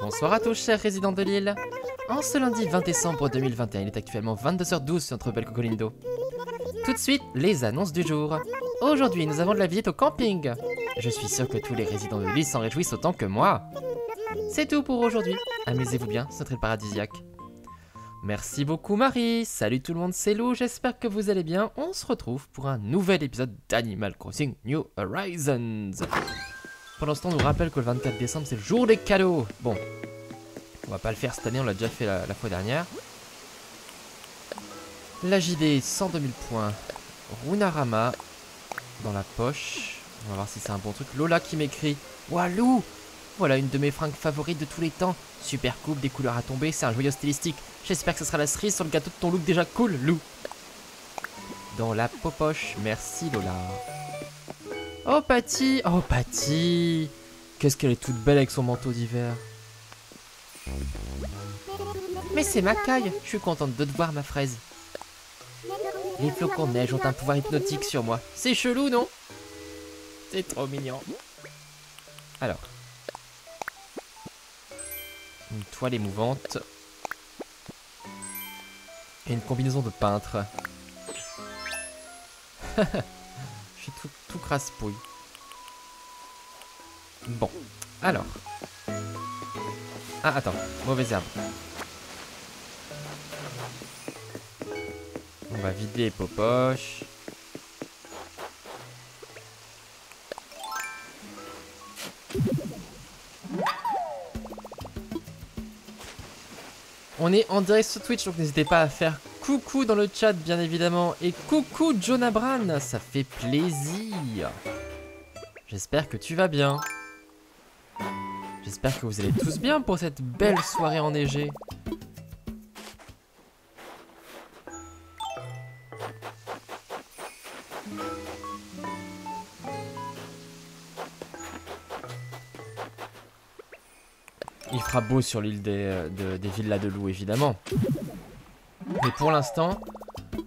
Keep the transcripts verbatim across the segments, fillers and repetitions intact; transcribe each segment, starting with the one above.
Bonsoir à tous chers résidents de l'île. En ce lundi vingt décembre deux mille vingt et un, il est actuellement vingt-deux heures douze sur notre belle cocoline d'eau. Tout de suite, les annonces du jour. Aujourd'hui, nous avons de la visite au camping. Je suis sûr que tous les résidents de l'île s'en réjouissent autant que moi. C'est tout pour aujourd'hui. Amusez-vous bien, c'est notre île paradisiaque. Merci beaucoup Marie. Salut tout le monde, c'est Lou, j'espère que vous allez bien. On se retrouve pour un nouvel épisode d'Animal Crossing New Horizons. Pendant ce temps, on nous rappelle que le vingt-quatre décembre, c'est le jour des cadeaux. Bon, on va pas le faire cette année, on l'a déjà fait la, la fois dernière. La J D, cent deux mille points. Runarama dans la poche. On va voir si c'est un bon truc. Lola qui m'écrit. Walou, voilà une de mes fringues favorites de tous les temps. Super coupe, des couleurs à tomber, c'est un joyau stylistique. J'espère que ce sera la cerise sur le gâteau de ton look déjà cool, Lou. Dans la popoche, merci Lola. Oh Patty, oh Patty, qu'est-ce qu'elle est toute belle avec son manteau d'hiver. Mais c'est ma caille, je suis contente de te voir ma fraise. Les flocons de neige ont un pouvoir hypnotique sur moi. C'est chelou, non? C'est trop mignon. Alors. Une toile émouvante. Et une combinaison de peintre. Je suis tout, tout crasse-pouille. Bon. Alors. Ah, attends. Mauvaise herbe. On va vider les popoches. On est en direct sur Twitch, donc n'hésitez pas à faire coucou dans le chat, bien évidemment. Et coucou John Abran, ça fait plaisir. J'espère que tu vas bien. J'espère que vous allez tous bien pour cette belle soirée enneigée. Il fera beau sur l'île des, de, des villas de loup, évidemment. Mais pour l'instant,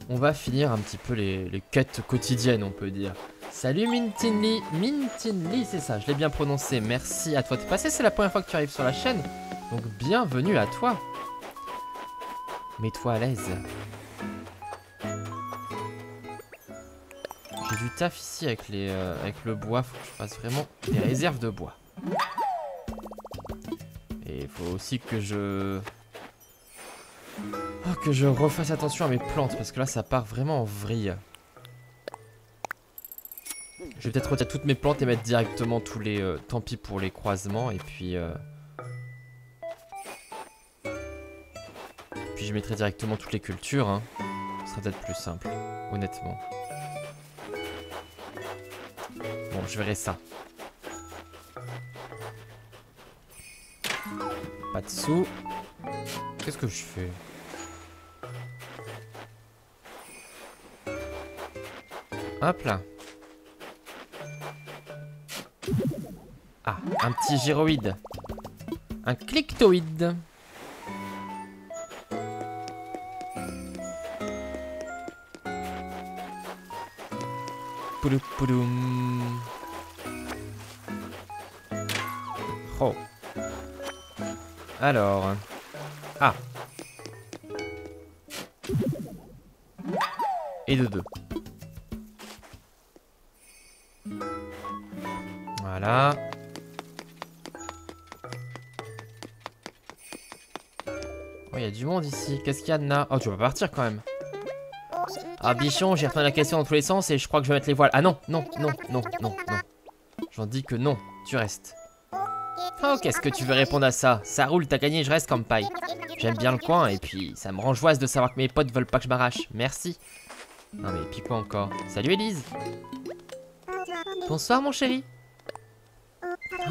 on va finir un petit peu les, les quêtes quotidiennes, on peut dire. Salut Mintinli, Mintinli, c'est ça, je l'ai bien prononcé. Merci à toi de passer, c'est la première fois que tu arrives sur la chaîne. Donc bienvenue à toi. Mets-toi à l'aise. J'ai du taf ici avec, les, euh, avec le bois, faut que je fasse vraiment des réserves de bois. Il faut aussi que je... Oh, que je refasse attention à mes plantes, parce que là, ça part vraiment en vrille. Je vais peut-être retirer toutes mes plantes et mettre directement tous les... Euh, tant pis pour les croisements, et puis... Euh... Puis je mettrai directement toutes les cultures, hein. Ce sera peut-être plus simple, honnêtement. Bon, je verrai ça. Pas de sous. Qu'est-ce que je fais? Hop là. Ah, un petit gyroïde. Un clictoïde. Poulou pouloum. Oh. Alors... Ah. Et de deux. Voilà. Oh, il y a du monde ici. Qu'est-ce qu'il y a, Anna? Oh, tu vas pas partir quand même. Ah, bichon, j'ai retourné la question dans tous les sens et je crois que je vais mettre les voiles. Ah non, non, non, non, non, non. J'en dis que non, tu restes. Oh, qu'est-ce que tu veux répondre à ça? Ça roule, t'as gagné, je reste comme paille. J'aime bien le coin et puis ça me rend joyeuse de savoir que mes potes veulent pas que je m'arrache. Merci. Non mais puis quoi encore? Salut Elise. Bonsoir mon chéri.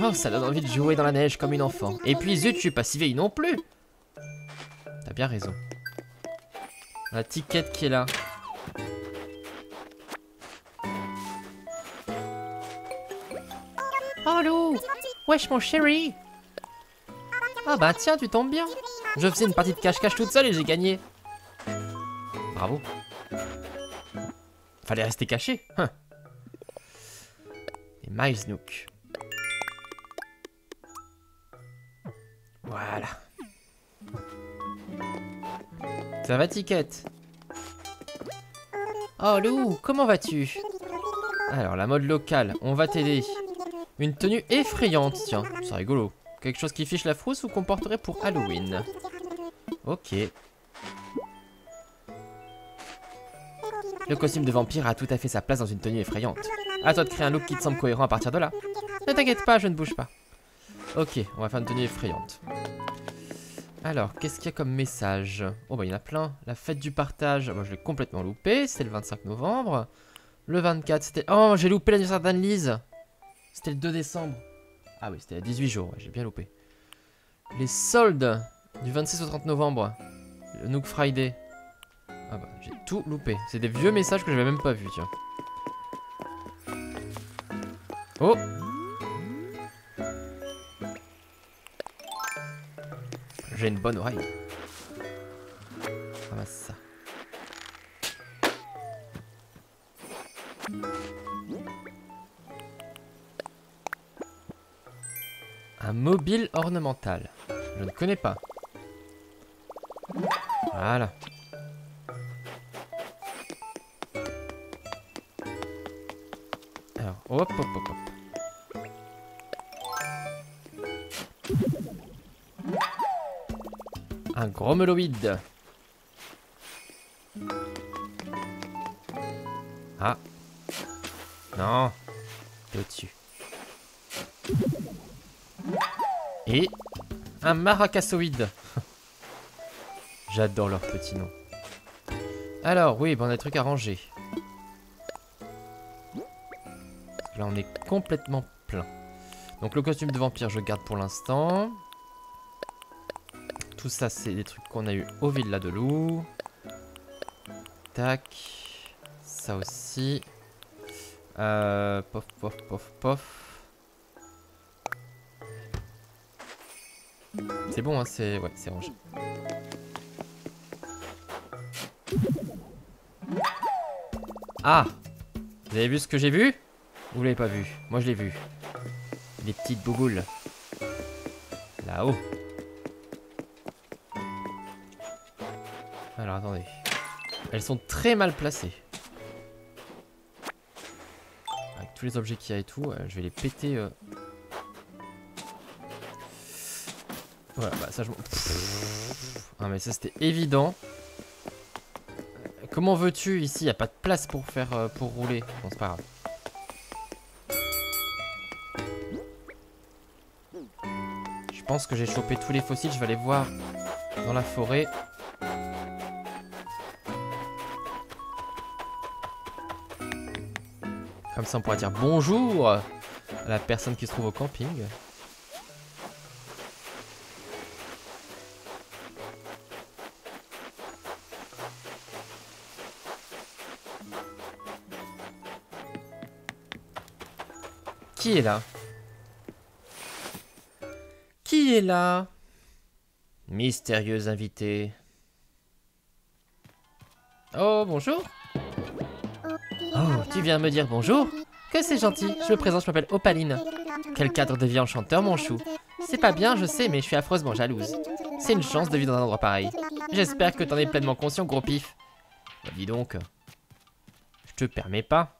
Oh, ça donne envie de jouer dans la neige comme une enfant. Et puis zut, je suis pas si vieille non plus. T'as bien raison. La tiquette qui est là. Oh Lou! Wesh mon chéri. Ah bah tiens, tu tombes bien. Je faisais une partie de cache-cache toute seule et j'ai gagné. Bravo. Fallait rester caché. Hein. Et Miles Nook. Voilà. Ça va, Tiquette? Oh, Lou, comment vas-tu? Alors, la mode locale, on va t'aider. Une tenue effrayante, tiens, c'est rigolo. Quelque chose qui fiche la frousse ou qu'on porterait pour Halloween. Ok. Le costume de vampire a tout à fait sa place dans une tenue effrayante. À toi de créer un look qui te semble cohérent à partir de là. Ne t'inquiète pas, je ne bouge pas. Ok, on va faire une tenue effrayante. Alors, qu'est-ce qu'il y a comme message? Oh bah il y en a plein. La fête du partage, moi je l'ai complètement loupé. C'était le vingt-cinq novembre. Le vingt-quatre, c'était... Oh, j'ai loupé l'anniversaire d'Annelise. C'était le deux décembre. Ah oui, c'était à dix-huit jours, ouais, j'ai bien loupé. Les soldes du vingt-six au trente novembre. Le Nook Friday. Ah bah, j'ai tout loupé. C'est des vieux messages que j'avais même pas vus, tiens. Oh! J'ai une bonne oreille. Ramasse ça. Un mobile ornemental. Je ne connais pas. Voilà. Alors, hop, hop, hop, hop. Un gros meloïde. Ah. Non. T'es au-dessus. Et un maracassoïde. J'adore leurs petits noms. Alors, oui, ben on a des trucs à ranger. Là, on est complètement plein. Donc, le costume de vampire, je garde pour l'instant. Tout ça, c'est des trucs qu'on a eu au Villa de Loup. Tac. Ça aussi. Euh, pof, pof, pof, pof. C'est bon, hein, c'est... Ouais, c'est rangé. Ah! Vous avez vu ce que j'ai vu? Ou vous l'avez pas vu? Moi, je l'ai vu. Des petites bougoules. Là-haut. Alors attendez, elles sont très mal placées. Avec tous les objets qu'il y a et tout, euh, je vais les péter. Euh... Voilà, bah ça je m'en... Ah mais ça c'était évident. Comment veux-tu ici? Il n'y a pas de place pour faire, euh, pour rouler. Bon c'est pas grave. Je pense que j'ai chopé tous les fossiles, je vais aller voir dans la forêt. Comme ça on pourra dire bonjour à la personne qui se trouve au camping. Qui est là? Qui est là? Mystérieux invité. Oh bonjour. Oh, tu viens me dire bonjour? Que c'est gentil, je me présente, je m'appelle Opaline. Quel cadre de vie enchanteur, mon chou. C'est pas bien, je sais, mais je suis affreusement jalouse. C'est une chance de vivre dans un endroit pareil. J'espère que t'en es pleinement conscient, gros pif. Bah, dis donc, je te permets pas.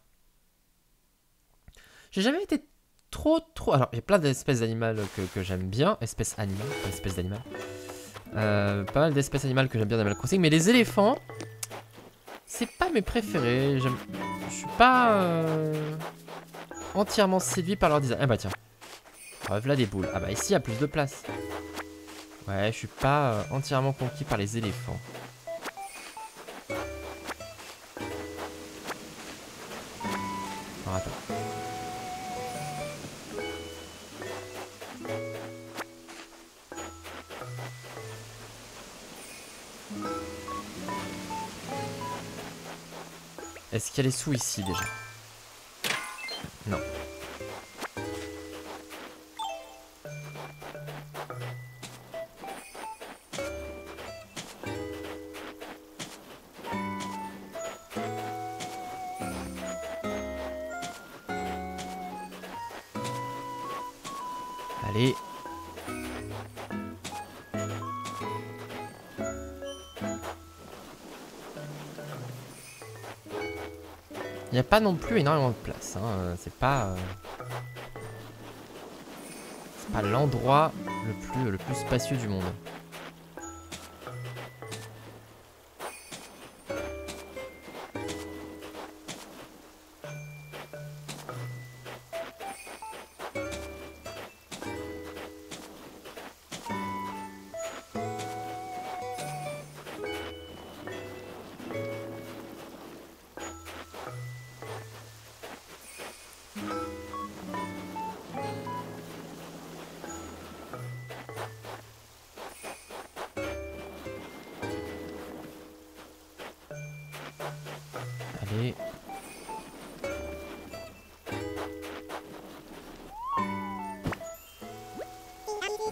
J'ai jamais été trop, trop... Alors, il y a plein d'espèces d'animaux que, que j'aime bien. Espèces animales, pas espèces d'animaux. Euh, pas mal d'espèces animales que j'aime bien dans ma consigne, mais les éléphants... C'est pas mes préférés, je suis pas euh... entièrement séduit par leur design. Ah bah tiens, bref là des boules. Ah bah ici il y a plus de place. Ouais, je suis pas euh, entièrement conquis par les éléphants. Alors attends. Est-ce qu'il y a les sous ici déjà? Non. Allez. Il n'y a pas non plus énormément de place, hein. C'est pas... Euh... C'est pas l'endroit le plus, le plus spacieux du monde.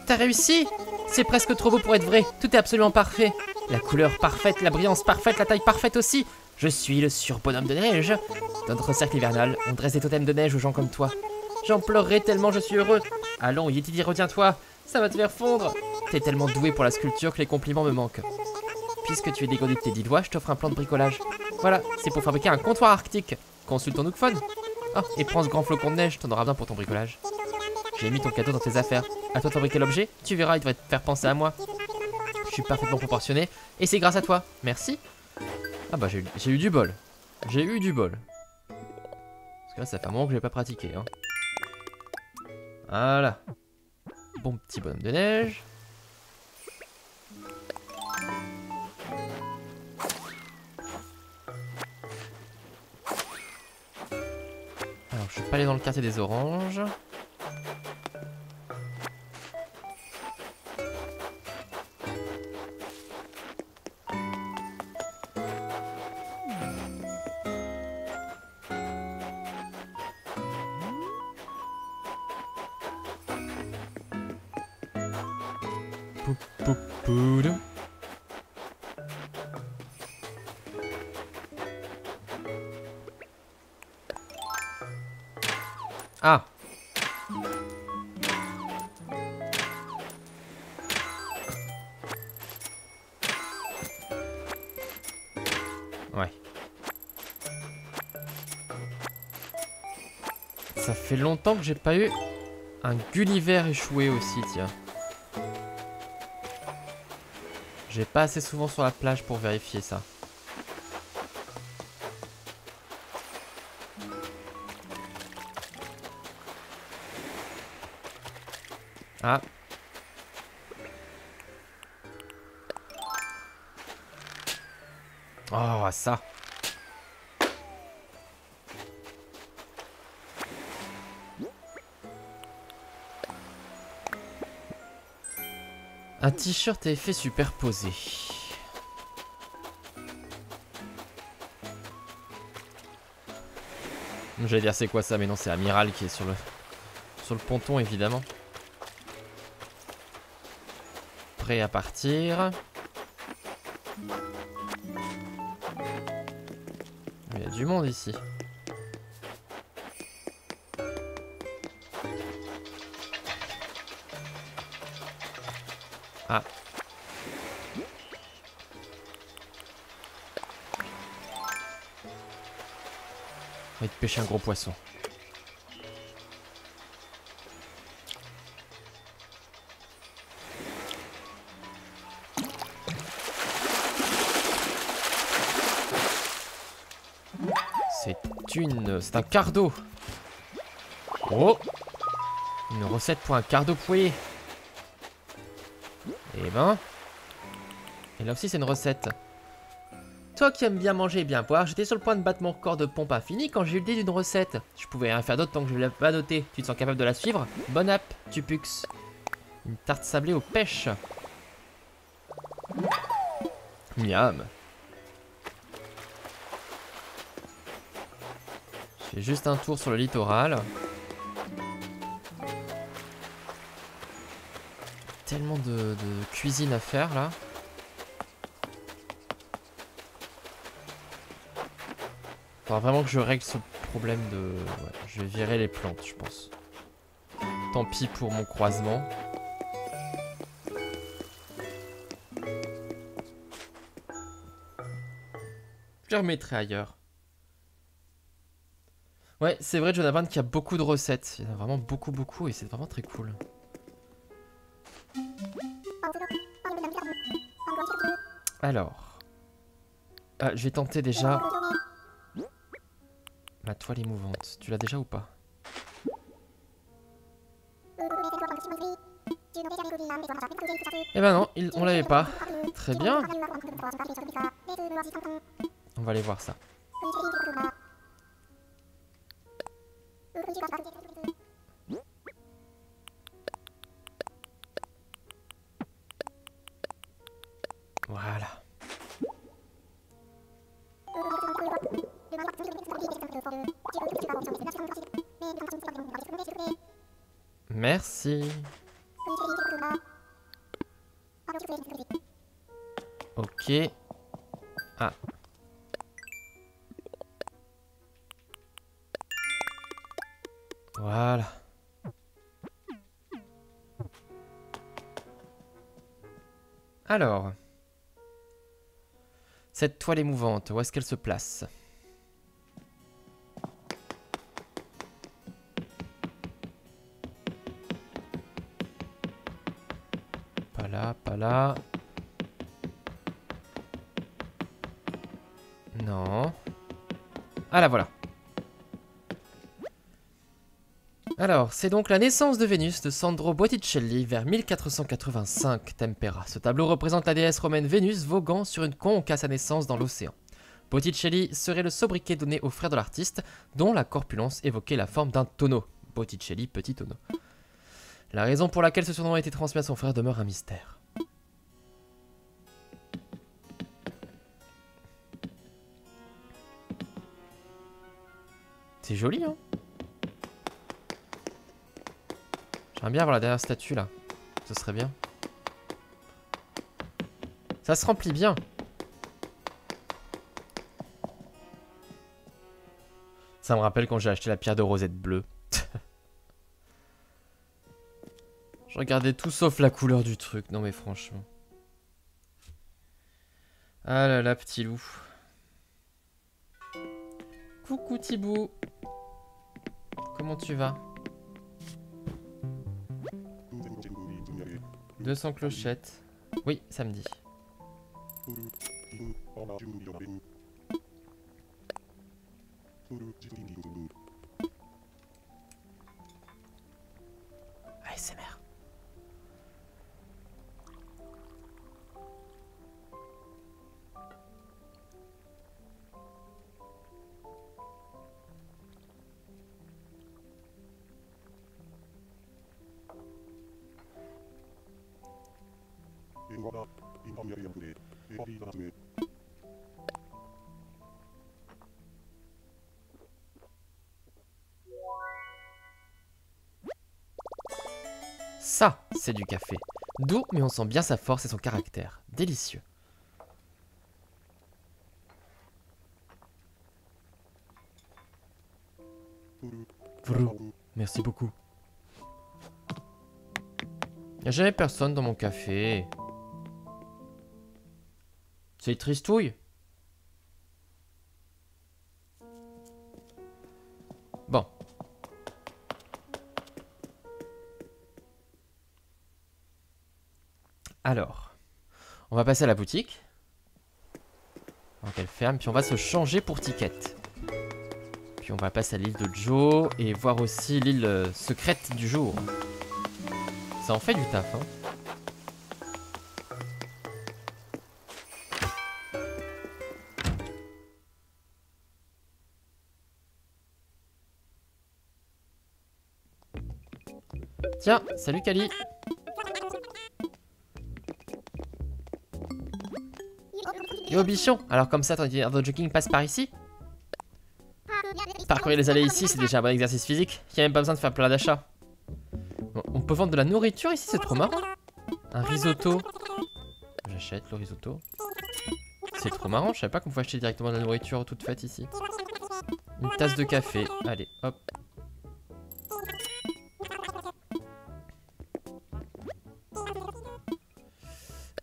T'as réussi? C'est presque trop beau pour être vrai. Tout est absolument parfait. La couleur parfaite, la brillance parfaite, la taille parfaite aussi. Je suis le surbonhomme de neige. Dans notre cercle hivernal, on dresse des totems de neige aux gens comme toi. J'en pleurerai tellement je suis heureux. Allons, Yétidi, retiens-toi. Ça va te faire fondre. T'es tellement doué pour la sculpture que les compliments me manquent. Puisque tu es dégourdi de tes dix doigts, je t'offre un plan de bricolage. Voilà, c'est pour fabriquer un comptoir arctique. Consulte ton Nookphone. Ah, et prends ce grand flocon de neige, t'en auras bien pour ton bricolage. J'ai mis ton cadeau dans tes affaires. À toi de fabriquer l'objet, tu verras, il devrait te faire penser à moi. Je suis parfaitement proportionné, et c'est grâce à toi. Merci. Ah bah j'ai eu, eu du bol. J'ai eu du bol. Parce que là, ça fait un moment que j'ai pas pratiqué, hein. Voilà. Bon petit bonhomme de neige. Alors, je vais pas aller dans le quartier des oranges. Ah. Ouais. Ça fait longtemps que j'ai pas eu un Gulliver échoué aussi, tiens. J'ai pas assez souvent sur la plage pour vérifier ça. Ah. Oh, ça. Un t-shirt à effet superposé. J'allais dire c'est quoi ça, mais non, c'est Amiral qui est sur le sur le ponton évidemment. À partir. Il y a du monde ici. Ah. On va te pêcher un gros poisson. C'est un quart d'eau. Oh, une recette pour un quart d'eau pouillé. Et ben, et là aussi c'est une recette. Toi qui aimes bien manger et bien boire, j'étais sur le point de battre mon record de pompe infini quand j'ai eu l'idée d'une recette. Je pouvais rien faire d'autre tant que je l'avais pas notée. Tu te sens capable de la suivre? Bonne app, tu pux. Une tarte sablée aux pêches. Miam. J'ai juste un tour sur le littoral. Tellement de, de cuisine à faire là. Faudra vraiment que je règle ce problème de... Ouais, je vais virer les plantes je pense. Tant pis pour mon croisement. Je remettrai ailleurs. Ouais, c'est vrai, Jonathan, qu'il y a beaucoup de recettes. Il y en a vraiment beaucoup, beaucoup, et c'est vraiment très cool. Alors... Ah, je vais tenter déjà... La toile émouvante. Tu l'as déjà ou pas? Eh ben non, il, on l'avait pas. Très bien. On va aller voir ça. Voilà. Merci. Ok. Ah. Voilà. Alors. Cette toile émouvante, où est-ce qu'elle se place? Pas là, pas là. Non. Ah là, voilà. Alors, c'est donc la naissance de Vénus de Sandro Botticelli vers mille quatre cent quatre-vingt-cinq, Tempera. Ce tableau représente la déesse romaine Vénus voguant sur une conque à sa naissance dans l'océan. Botticelli serait le sobriquet donné aux frères de l'artiste, dont la corpulence évoquait la forme d'un tonneau. Botticelli, petit tonneau. La raison pour laquelle ce surnom a été transmis à son frère demeure un mystère. C'est joli, hein? J'aimerais bien avoir la dernière statue là, ce serait bien. Ça se remplit bien. Ça me rappelle quand j'ai acheté la pierre de rosette bleue. Je regardais tout sauf la couleur du truc, non mais franchement. Ah là là, petit loup. Coucou Thibaut. Comment tu vas? deux cents clochettes. Oui, samedi. A S M R. Ça, c'est du café. Doux, mais on sent bien sa force et son caractère. Délicieux. Vrou. Merci beaucoup. Il n'y a jamais personne dans mon café. C'est tristouille. Bon. Alors, on va passer à la boutique. Donc elle ferme, puis on va se changer pour ticket. Puis on va passer à l'île de Joe et voir aussi l'île secrète du jour. Ça en fait du taf, hein. Tiens, salut Kali. Yo bichon, alors comme ça ton itinéraire de jogging passe par ici? Parcourir les allées ici, c'est déjà un bon exercice physique. Il n'y a même pas besoin de faire plein d'achats. Bon, on peut vendre de la nourriture ici, c'est trop marrant. Un risotto. J'achète le risotto. C'est trop marrant, je savais pas qu'on pouvait acheter directement de la nourriture toute faite ici. Une tasse de café, allez hop.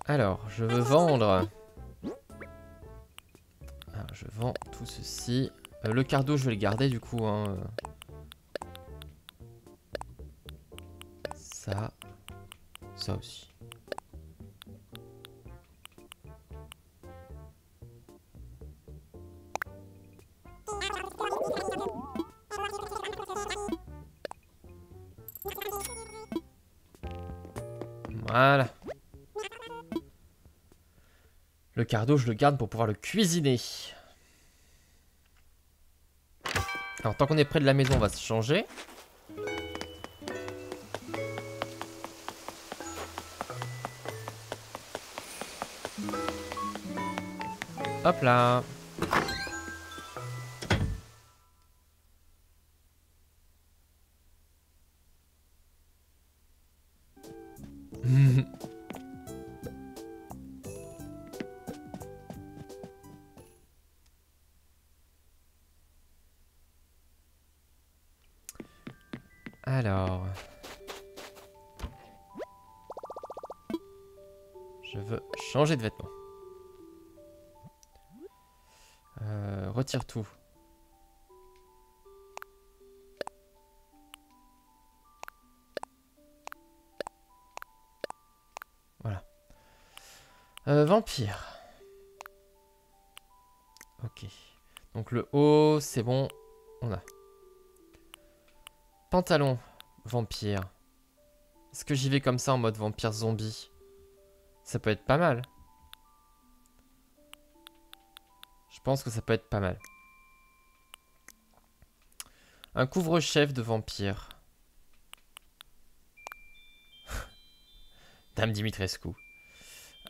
Alors, je veux vendre. Alors, je vends tout ceci. Euh, le cardo, je vais le garder du coup. Hein. Ça. Ça aussi. Voilà. Le cardo, je le garde pour pouvoir le cuisiner. Alors, tant qu'on est près de la maison, on va se changer. Hop là. Alors, je veux changer de vêtements. Euh, retire tout. Voilà. Euh, vampire. Ok. Donc le haut, c'est bon. On a. Pantalon, vampire. Est-ce que j'y vais comme ça en mode vampire zombie? Ça peut être pas mal. Je pense que ça peut être pas mal. Un couvre-chef de vampire. Dame Dimitrescu.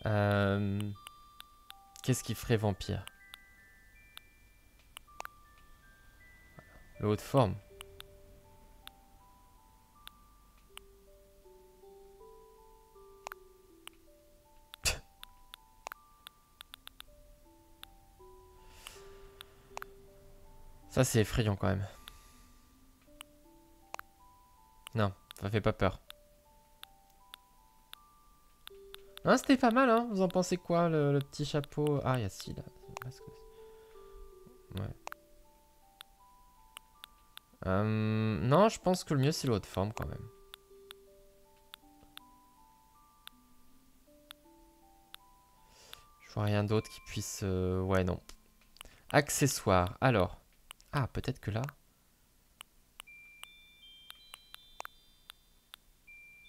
Euh... Qu'est-ce qui ferait vampire? Le haut de forme. Ça, c'est effrayant quand même. Non, ça fait pas peur. Hein, c'était pas mal, hein. Vous en pensez quoi, le, le petit chapeau? Ah, il y a ci, là. Ouais. Euh, non, je pense que le mieux, c'est le haut de forme quand même. Je vois rien d'autre qui puisse... Euh... Ouais, non. Accessoires, alors... Ah, peut-être que là...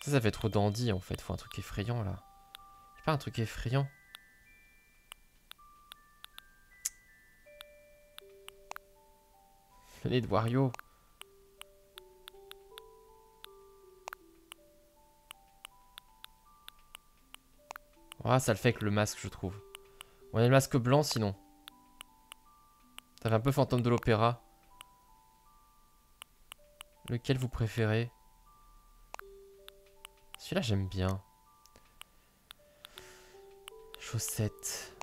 Ça, ça fait trop dandy, en fait. Faut un truc effrayant, là. C'est pas un truc effrayant. Le nez de Wario. Ah, ça le fait avec le masque, je trouve. On a le masque blanc, sinon. Ça fait un peu fantôme de l'opéra. Lequel vous préférez? Celui-là, j'aime bien. Chaussettes.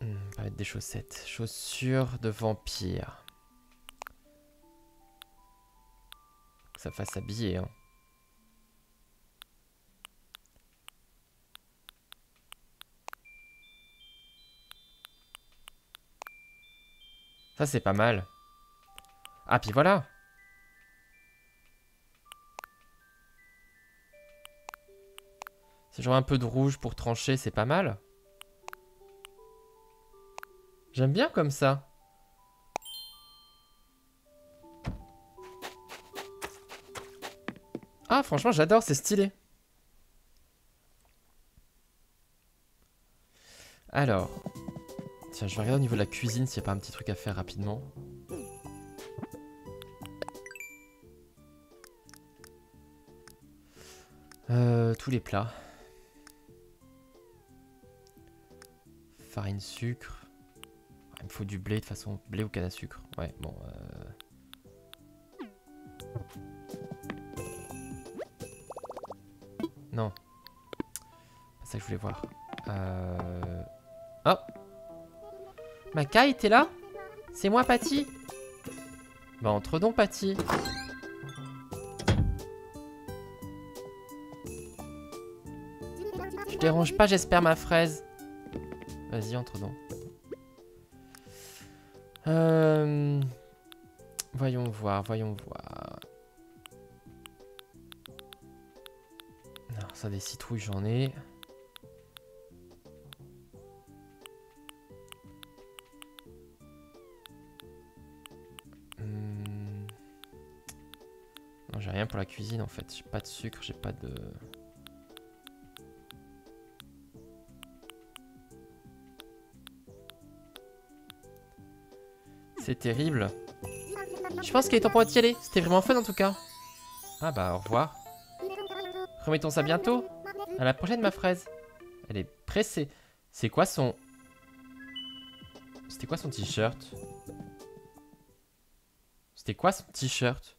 Hmm, on va mettre des chaussettes. Chaussures de vampire. Faut que ça fasse habiller, hein. Ça, c'est pas mal. Ah, puis voilà. Si j'aurais un peu de rouge pour trancher, c'est pas mal. J'aime bien comme ça. Ah, franchement, j'adore, c'est stylé. Alors... Tiens, je vais regarder au niveau de la cuisine s'il n'y a pas un petit truc à faire rapidement. Euh, tous les plats. Farine, sucre. Il me faut du blé de façon. Blé ou canne à sucre. Ouais, bon. Euh... Non. C'est ça que je voulais voir. Euh... Oh! Makai, t'es là? C'est moi, Patty? Bah, entre donc, Patty. Je dérange pas, j'espère, ma fraise. Vas-y, entre dans. Euh... Voyons voir, voyons voir. Non, ça, des citrouilles, j'en ai. Hum... Non, j'ai rien pour la cuisine, en fait. J'ai pas de sucre, j'ai pas de... C'est terrible. Je pense qu'il est temps pour d'y aller. C'était vraiment fun en tout cas. Ah bah au revoir. Remettons ça bientôt. À la prochaine ma fraise. Elle est pressée. C'est quoi son... C'était quoi son t-shirt? C'était quoi son t-shirt?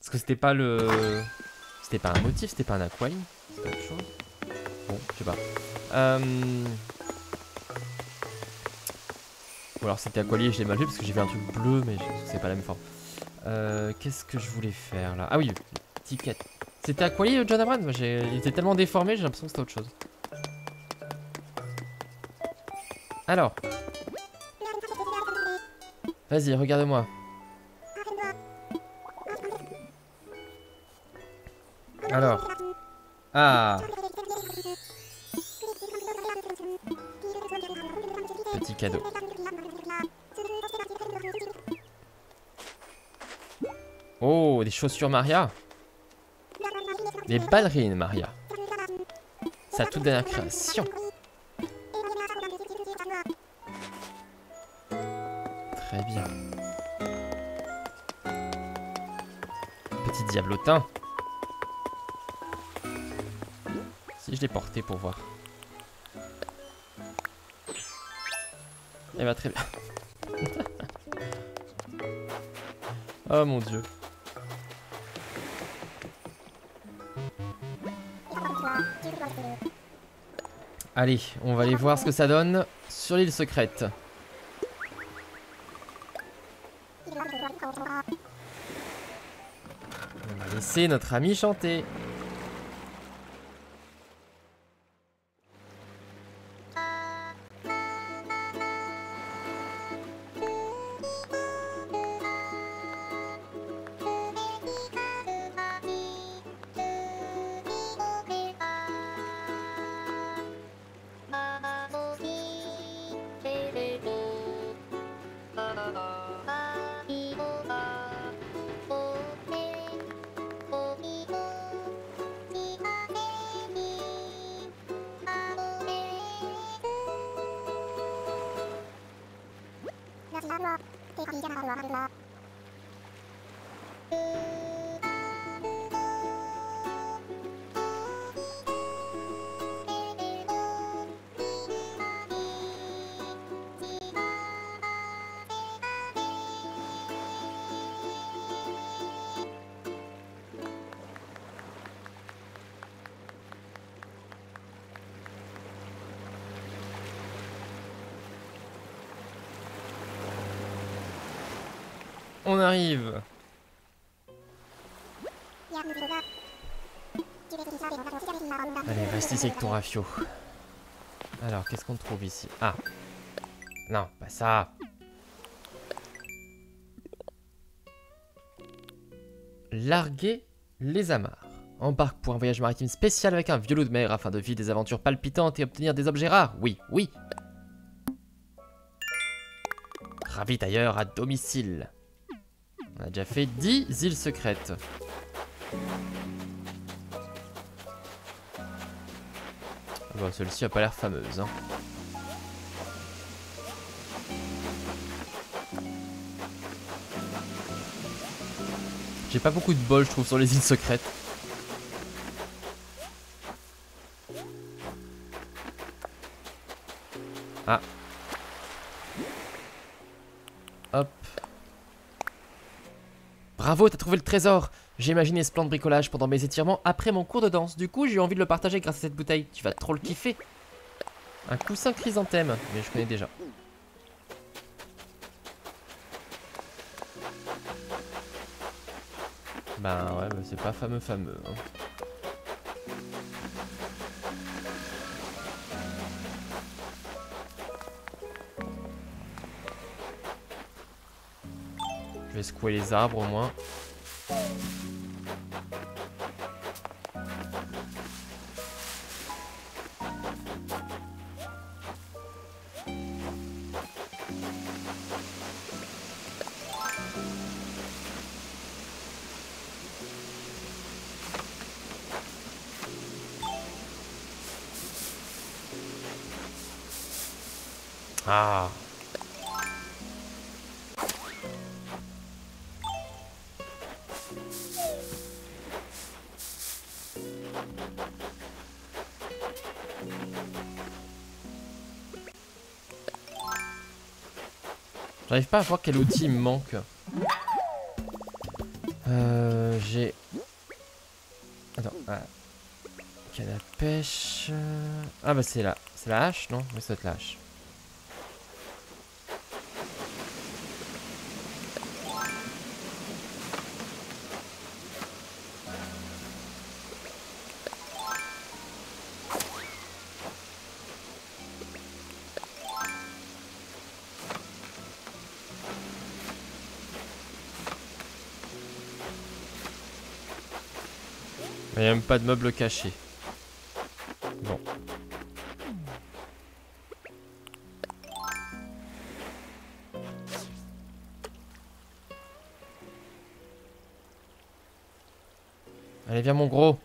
Parce que c'était pas le... C'était pas un motif, c'était pas un aqualine. C'était autre chose. Bon, je sais pas. Euh... Alors c'était aqualier, je l'ai mal vu parce que j'ai vu un truc bleu, mais c'est pas la même forme. Euh, Qu'est-ce que je voulais faire là? Ah oui, ticket. C'était aqualier le John Abran? Il était tellement déformé, j'ai l'impression que c'était autre chose. Alors. Vas-y, regarde-moi. Alors. Ah. Petit cadeau. Oh, des chaussures Maria. Des ballerines Maria. Sa toute dernière création. Très bien. Petit diablotin. Si je l'ai porté pour voir. Eh bah très bien. Oh mon dieu. Allez, on va aller voir ce que ça donne sur l'île secrète. On va laisser notre ami chanter. On arrive. Allez, reste ici avec ton rafio. Alors, qu'est-ce qu'on trouve ici? Ah. Non, pas ça. Larguer les amarres. Embarque pour un voyage maritime spécial avec un vieux loup de mer afin de vivre des aventures palpitantes et obtenir des objets rares. Oui, oui. Ravitailleur à domicile. On a déjà fait dix îles secrètes. Bon, celle-ci a pas l'air fameuse, hein. J'ai pas beaucoup de bol, je trouve, sur les îles secrètes. Ah. Hop. Bravo, t'as trouvé le trésor. J'ai imaginé ce plan de bricolage pendant mes étirements après mon cours de danse. Du coup, j'ai eu envie de le partager grâce à cette bouteille. Tu vas trop le kiffer. Un coussin chrysanthème, mais je connais déjà. Bah ouais, bah c'est pas fameux fameux, hein. Je vais secouer les arbres au moins. Ah. J'arrive pas à voir quel outil il me manque. Euh, j'ai... Attends, ah. Canne à pêche... Ah bah c'est là. C'est la hache, non? Oui, ça va être la hache. Il n'y a même pas de meubles cachés. Bon. Allez, viens mon gros.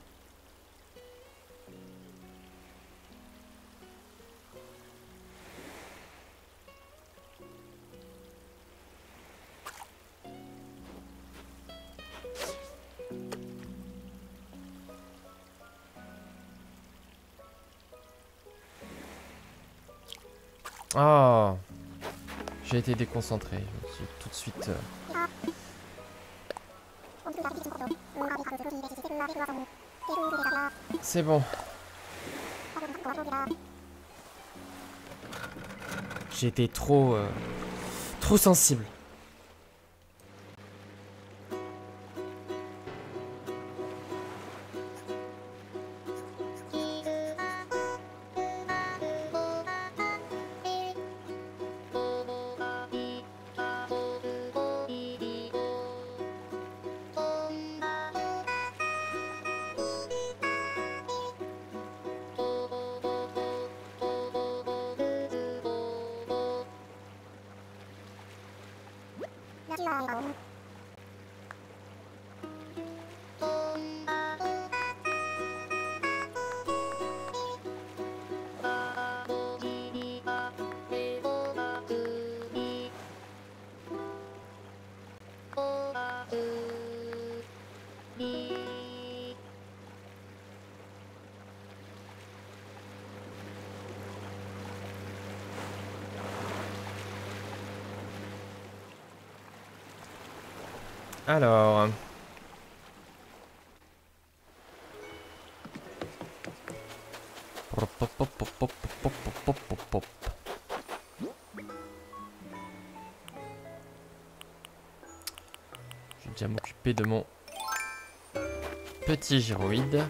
Oh, j'ai été déconcentré, je me suis tout de suite... Euh... C'est bon. J'étais trop... Euh, trop sensible. Alors... Je vais déjà m'occuper de mon petit gyroïde.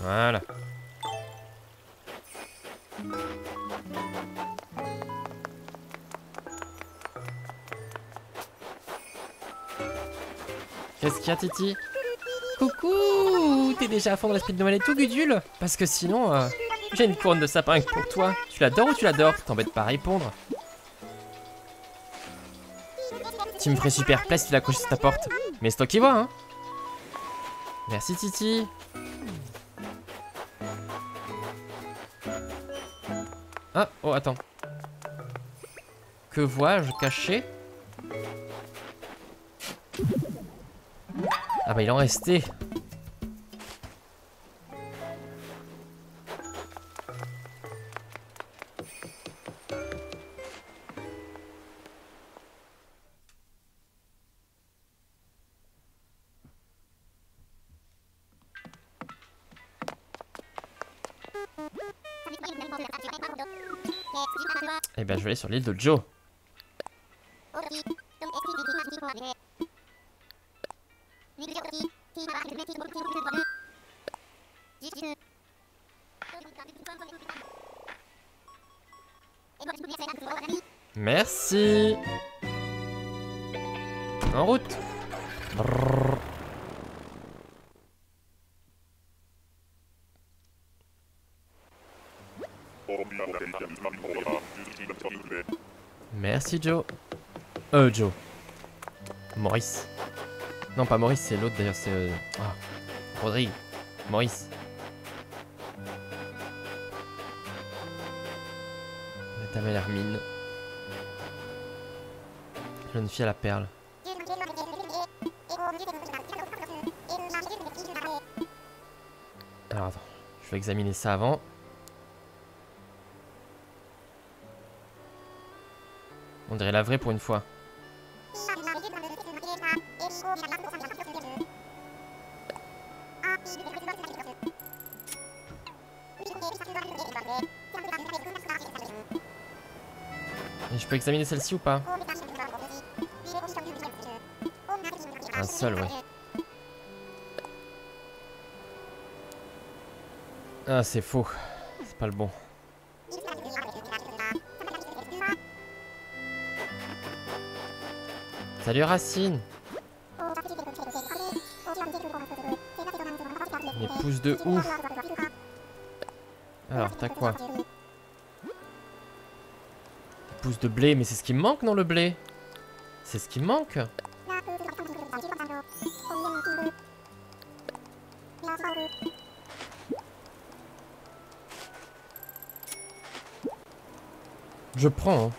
Voilà. Qu'est-ce qu'il y a, Titi? Coucou! T'es déjà à fond dans l'esprit de Noël et tout, Gudule? Parce que sinon, euh, j'ai une couronne de sapin pour toi. Tu l'adores ou tu l'adores? T'embêtes pas à répondre. Tu me ferais super plaisir si tu l'accrochais sur ta porte. Mais c'est toi qui vois, hein? Merci, Titi. Ah, oh, attends. Que vois-je caché? Ah bah, il en restait. Eh ben je vais aller sur l'île de Joe. Merci. En route. Brrr. Merci Joe. Euh Joe. Maurice. Non pas Maurice, c'est l'autre d'ailleurs, c'est... Euh... Ah. Rodrigue. Maurice. La dame à l'hermine. Jeune fille à la perle. Alors attends, je vais examiner ça avant. On dirait la vraie pour une fois. Et je peux examiner celle-ci ou pas? Un seul, ouais. Ah, c'est faux. C'est pas le bon. Salut Racine. Les pouces de ouf. Alors, t'as quoi? Des pouces de blé, mais c'est ce qui me manque dans le blé. C'est ce qui me manque. Je prends. Hein.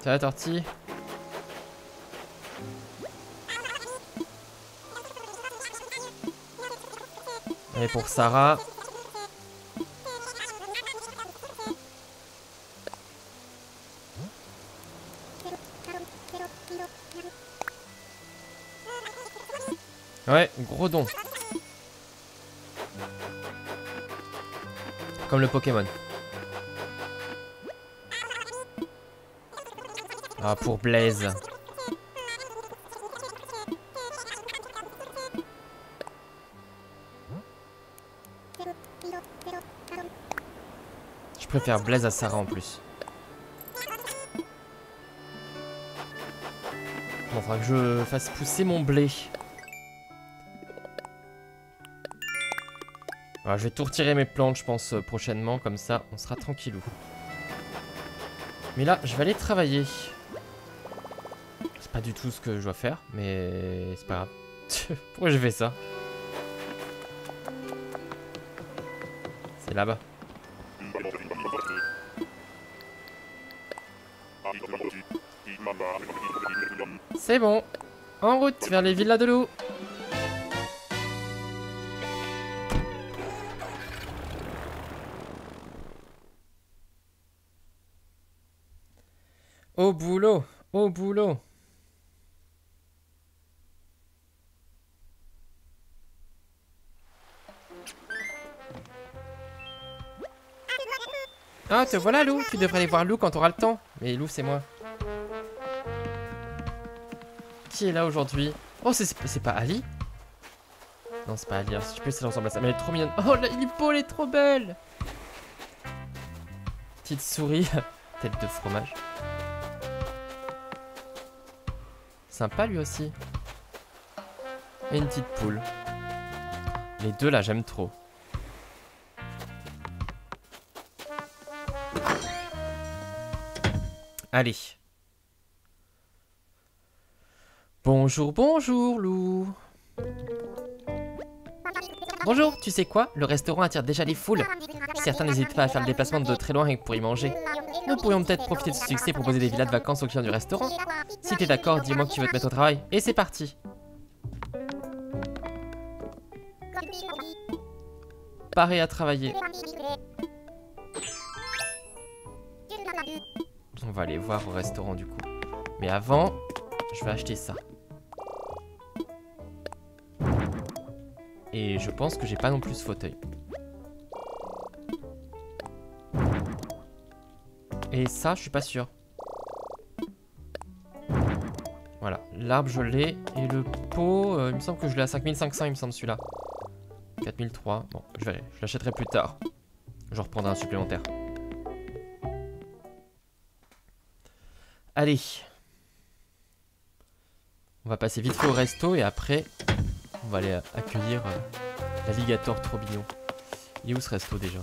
Ça va, Tortille? Allez, pour Sarah. Ouais, gros don. Comme le Pokémon. Ah, pour Blaise. Je préfère Blaise à Sarah en plus. Bon, faudra que je fasse pousser mon blé. Alors, je vais tout retirer mes plantes, je pense, prochainement. Comme ça, on sera tranquillou. Mais là, je vais aller travailler. Pas du tout ce que je dois faire, mais c'est pas grave. Pourquoi j'ai fait ça? C'est là-bas. C'est bon. En route vers les villas de loup. Au boulot, au boulot. Ah, te voilà, Lou. Tu devrais aller voir Lou quand t'auras le temps. Mais Lou, c'est moi. Qui est là aujourd'hui? Oh, c'est pas Ali? Non, c'est pas Ali. Alors, si je peux, c'est l'ensemble à ça. Mais elle est trop mignonne. Oh, la, il est beau, elle est trop belle. Petite souris. Tête de fromage. Sympa, lui aussi. Et une petite poule. Les deux, là, j'aime trop. Allez. Bonjour, bonjour, Lou. Bonjour, tu sais quoi? Le restaurant attire déjà les foules. Certains n'hésitent pas à faire le déplacement de très loin pour y manger. Nous pourrions peut-être profiter de ce succès pour proposer des villas de vacances aux clients du restaurant. Si t'es d'accord, dis-moi qui veut te mettre au travail. Et c'est parti. Paré à travailler. On va aller voir au restaurant du coup. Mais avant, je vais acheter ça. Et je pense que j'ai pas non plus ce fauteuil. Et ça, je suis pas sûr. L'arbre, je l'ai. Et le pot, euh, il me semble que je l'ai à cinq mille cinq cents, il me semble, celui-là. quatre mille trois. Bon, je vais aller. Je l'achèterai plus tard. Je reprendrai un supplémentaire. Allez. On va passer vite fait au resto et après, on va aller accueillir euh, l'alligator Troubillon. Il est où ce resto déjà?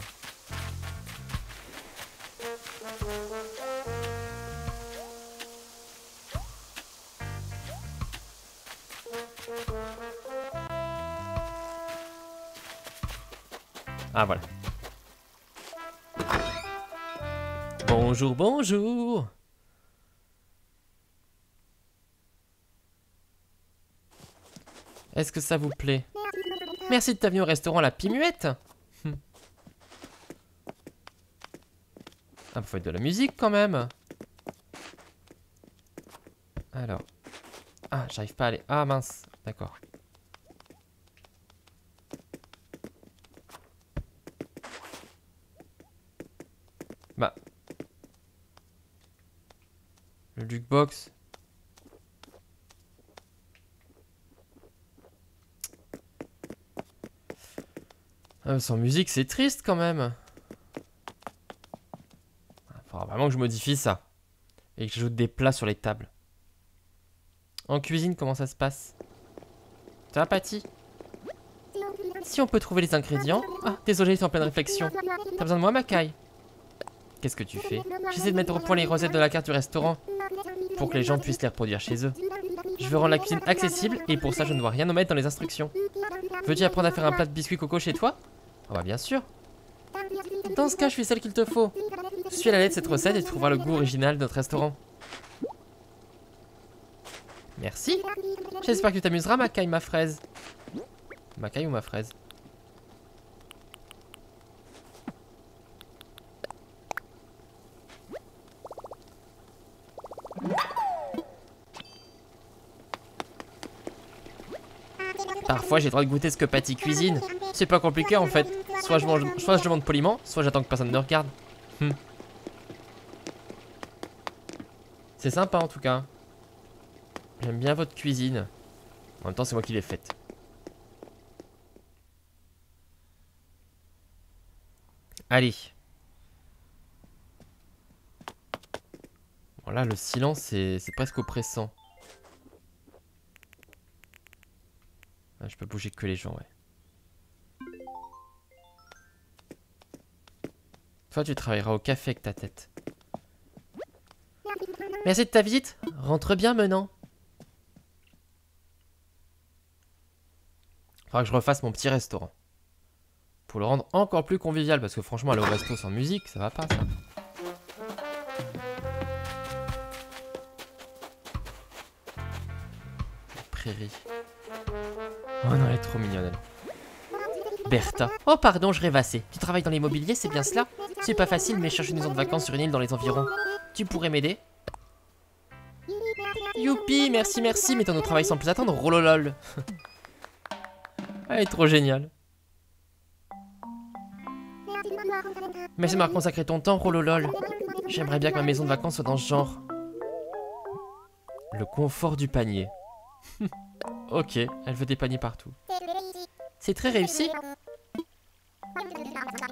Ah voilà. Bonjour, bonjour. Est-ce que ça vous plaît? Merci de ta venue au restaurant La Pimuette. Hum. Ah, faut être de la musique quand même. Alors. Ah, j'arrive pas à aller. Ah mince, d'accord. Bah. Le jukebox. Ah, sans musique, c'est triste quand même. Il faudra vraiment que je modifie ça. Et que j'ajoute des plats sur les tables. En cuisine, comment ça se passe? Ça va, Patty? Si on peut trouver les ingrédients. Ah, désolé, ils sont en pleine réflexion. T'as besoin de moi, Makai? Qu'est-ce que tu fais? J'essaie de mettre au point les recettes de la carte du restaurant pour que les gens puissent les reproduire chez eux. Je veux rendre la cuisine accessible et pour ça je ne dois rien omettre dans les instructions. Veux-tu apprendre à faire un plat de biscuits coco chez toi? Ah bah bien sûr. Dans ce cas, je suis celle qu'il te faut. Suis à la lettre cette recette et tu trouveras le goût original de notre restaurant. Merci. J'espère que tu t'amuseras, Macaille, ma fraise. Macaille ou ma fraise? Parfois j'ai le droit de goûter ce que Patty cuisine. C'est pas compliqué en fait. Soit je, mange, soit je demande poliment, soit j'attends que personne ne regarde. Hum. C'est sympa en tout cas. J'aime bien votre cuisine. En même temps c'est moi qui l'ai faite. Allez. Bon là le silence c'est presque oppressant. Je peux bouger que les gens, ouais. Toi, tu travailleras au café avec ta tête. Merci de ta visite. Rentre bien maintenant. Faudra que je refasse mon petit restaurant. Pour le rendre encore plus convivial. Parce que franchement, aller au resto sans musique, ça va pas, ça. La prairie. Oh non, elle est trop mignonne, elle. Bertha. Oh pardon, je rêvassais. Tu travailles dans l'immobilier, c'est bien cela? C'est pas facile, mais je cherche une maison de vacances sur une île dans les environs. Tu pourrais m'aider? Youpi, merci, merci, mettons nos travail sans plus attendre, rololol. Elle est trop géniale. Merci de m'avoir consacré ton temps, rololol. J'aimerais bien que ma maison de vacances soit dans ce genre. Le confort du panier. Ok, elle veut des paniers partout. C'est très réussi.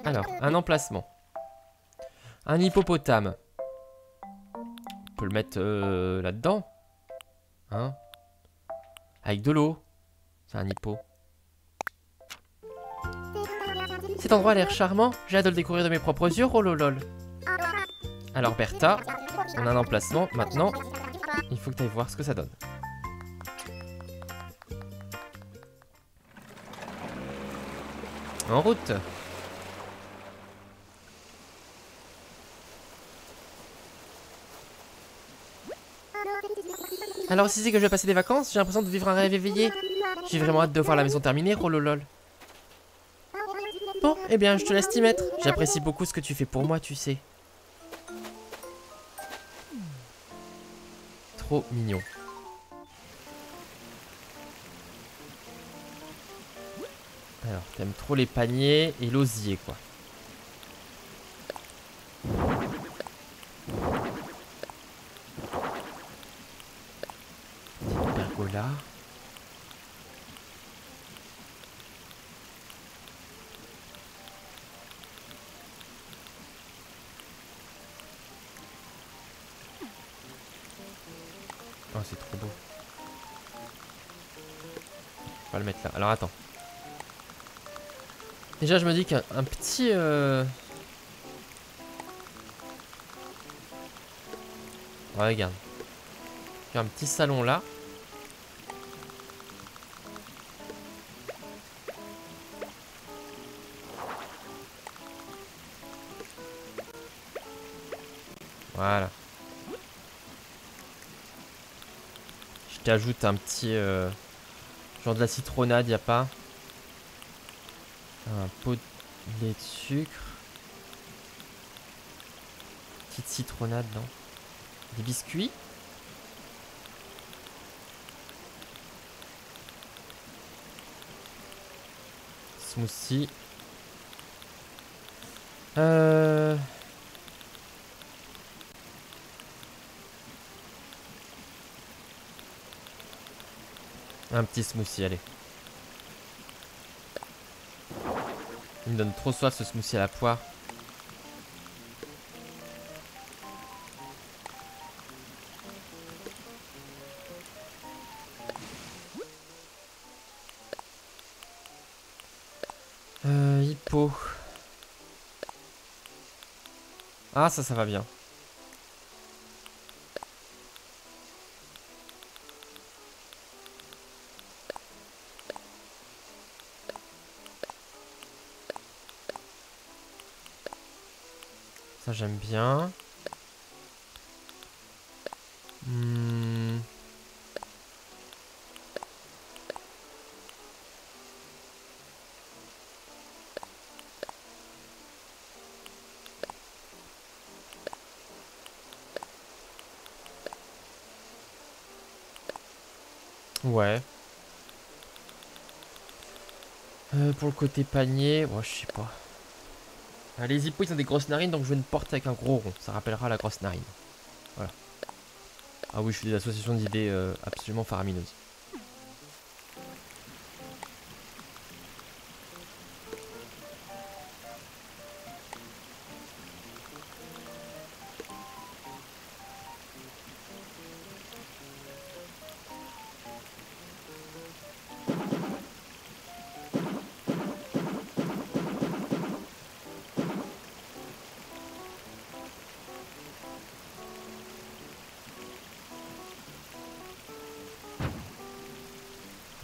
Alors, un emplacement. Un hippopotame. On peut le mettre euh, là-dedans. Hein? Avec de l'eau. C'est un hippo. Cet endroit a l'air charmant. J'ai hâte de le découvrir de mes propres yeux. Oh lolol. Alors Bertha, on a un emplacement. Maintenant, il faut que tu ailles voir ce que ça donne. En route. Alors si c'est que je vais passer des vacances, j'ai l'impression de vivre un rêve éveillé. J'ai vraiment hâte de voir la maison terminée, rololol. Bon, eh bien je te laisse t'y mettre. J'apprécie beaucoup ce que tu fais pour moi, tu sais. Trop mignon. Alors, t'aimes trop les paniers et l'osier, quoi. Petite chocolat. Oh, c'est trop beau. On va le mettre là. Alors attends. Déjà je me dis qu'un petit... Euh... Ouais, regarde. Il y a un petit salon là. Voilà. Je t'ajoute un petit... Euh... Genre de la citronnade, y a pas. Un pot de lait de sucre. Petite citronnade, non? Des biscuits. Smoothie. Euh... Un petit smoothie, allez. Il me donne trop soif ce smoothie à la poire. Euh, hippo. Ah, ça, ça va bien. Ça, j'aime bien. Hmm. Ouais. Euh, pour le côté panier, moi, ouais, je sais pas. Les hippos, ils ont des grosses narines, donc je vais une porte avec un gros rond. Ça rappellera la grosse narine. Voilà. Ah oui, je suis des associations d'idées euh, absolument faramineuses.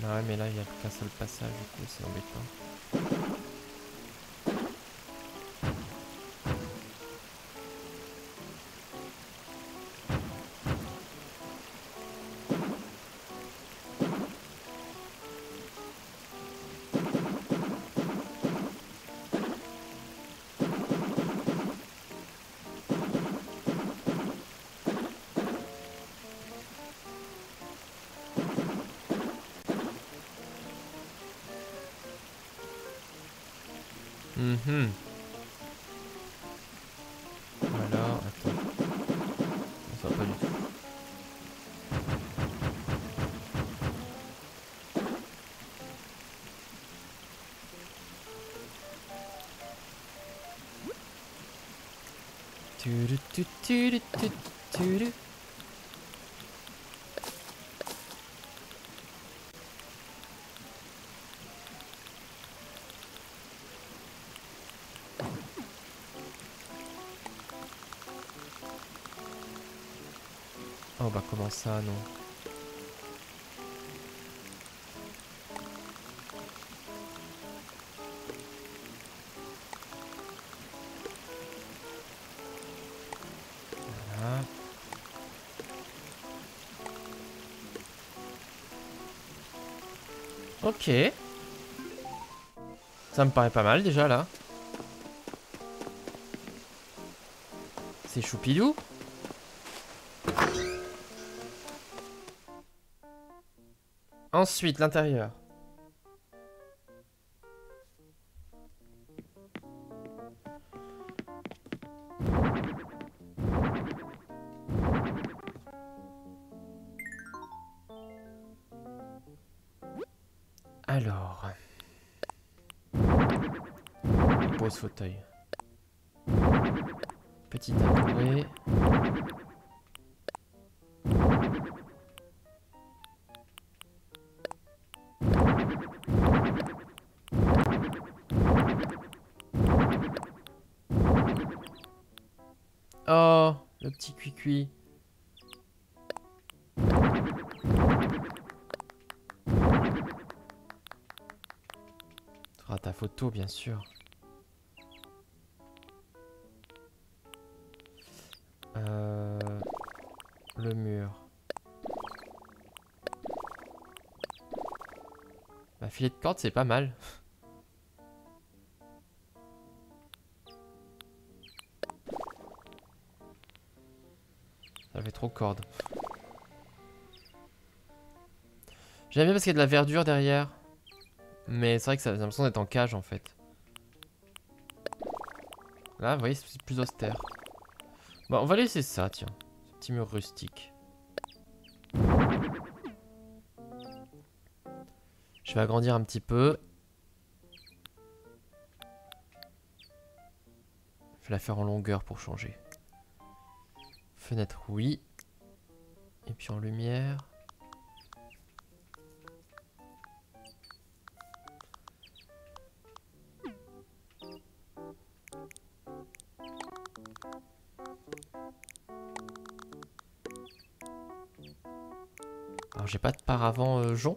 Ouais, mais là il n'y a plus qu'un seul passage, du coup c'est embêtant. Mmh. Voilà, attends. Ça va pas du tout. Tudu, tudu, tudu, tudu, tudu. Oh bah comment ça, non? Voilà. Ok. Ça me paraît pas mal déjà là. C'est choupilou. Ensuite, l'intérieur. Alors... Pose fauteuil. Petit tabouret. Oh, le petit cuicui. Tu feras ta photo, bien sûr. Euh, le mur. Ma filet de corde, c'est pas mal. Ça fait trop corde. J'aime bien parce qu'il y a de la verdure derrière. Mais c'est vrai que ça a l'impression d'être en cage en fait. Là, vous voyez, c'est plus austère. Bon, on va laisser ça, tiens. Ce petit mur rustique. Je vais agrandir un petit peu. Je vais la faire en longueur pour changer. Fenêtre, oui. Et puis en lumière. Alors j'ai pas de paravent euh, jonc.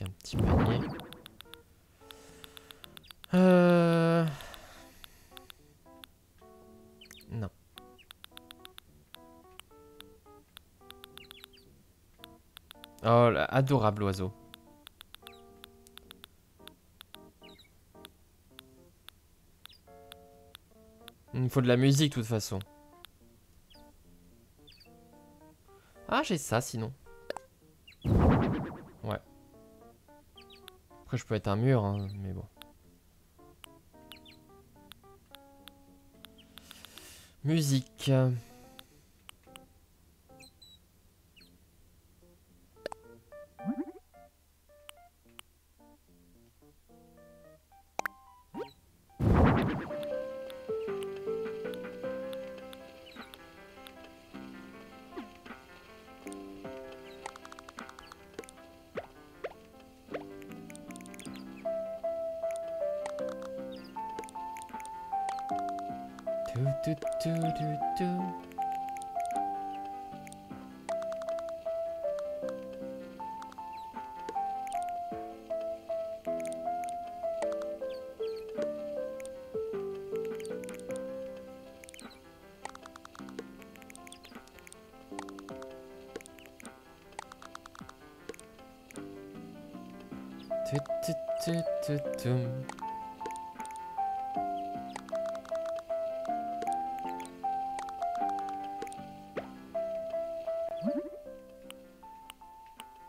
Un petit panier. Euh... Non. Oh, l'adorable oiseau. Il me faut de la musique de toute façon. Ah, j'ai ça sinon. Ouais. Après je peux mettre un mur, hein, mais bon. Musique.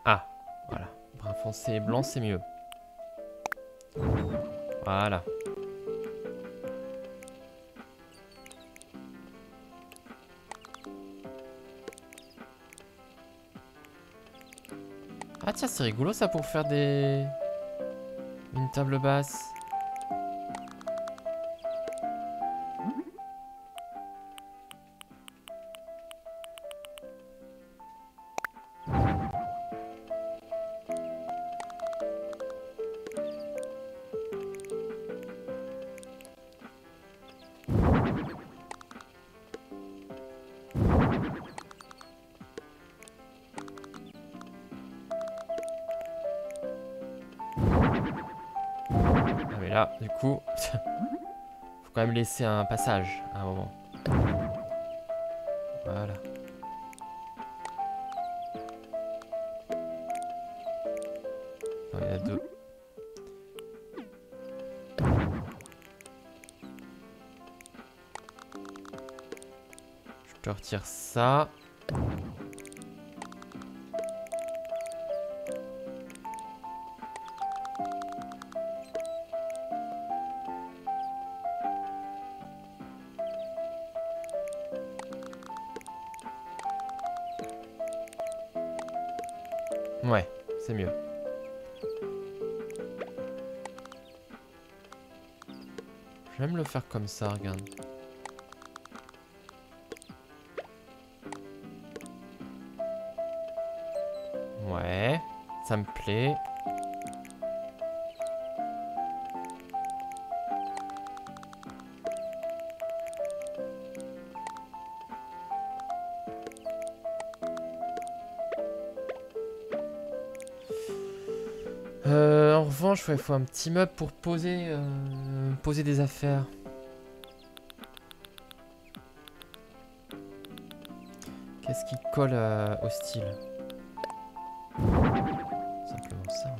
Ah, voilà. Brun foncé et blanc, c'est mieux. Voilà. Ah tiens, c'est rigolo ça pour faire des... Une table basse. Laisser un passage à un moment. Voilà. Non, il y a deux. Je te retire ça. Ouais, c'est mieux. Je vais même le faire comme ça, regarde. Ouais, ça me plaît. Euh, en revanche, il ouais, faut un petit meuble pour poser, euh, poser des affaires. Qu'est-ce qui colle euh, au style? Simplement ça. Hein.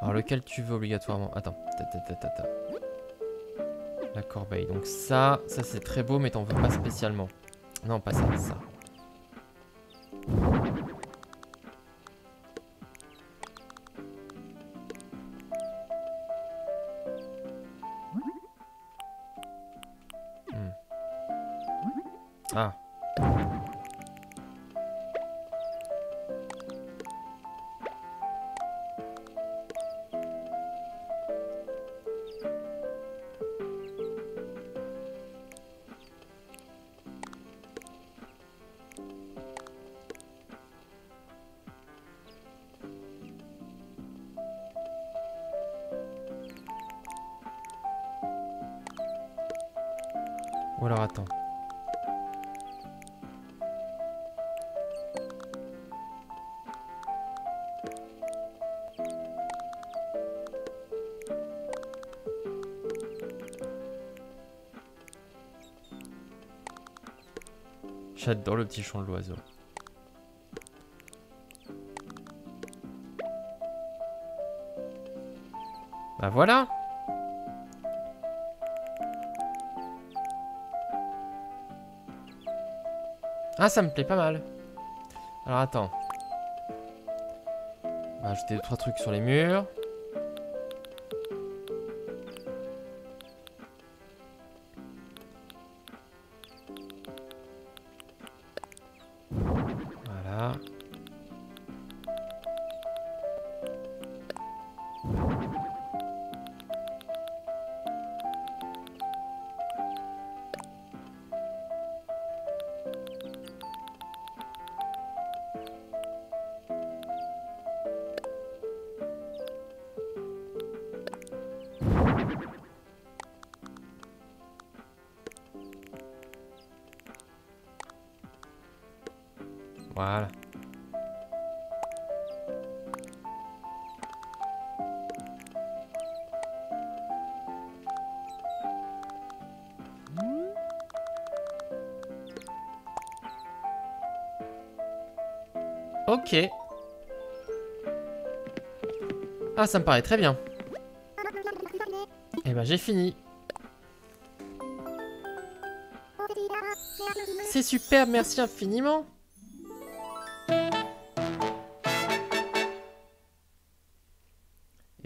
Alors lequel tu veux obligatoirement? Attends, tata tata tata. La corbeille, donc ça, ça c'est très beau mais t'en veux pas spécialement. Non, pas ça, ça. Hmm. Ah. Ou alors attends. J'adore le petit chant de l'oiseau. Bah voilà! Ah, ça me plaît pas mal. Alors attends. On va ajouter deux trois trucs sur les murs. Voilà. Voilà. Ok. Ah, ça me paraît très bien. Eh ben, j'ai fini. C'est super, merci infiniment.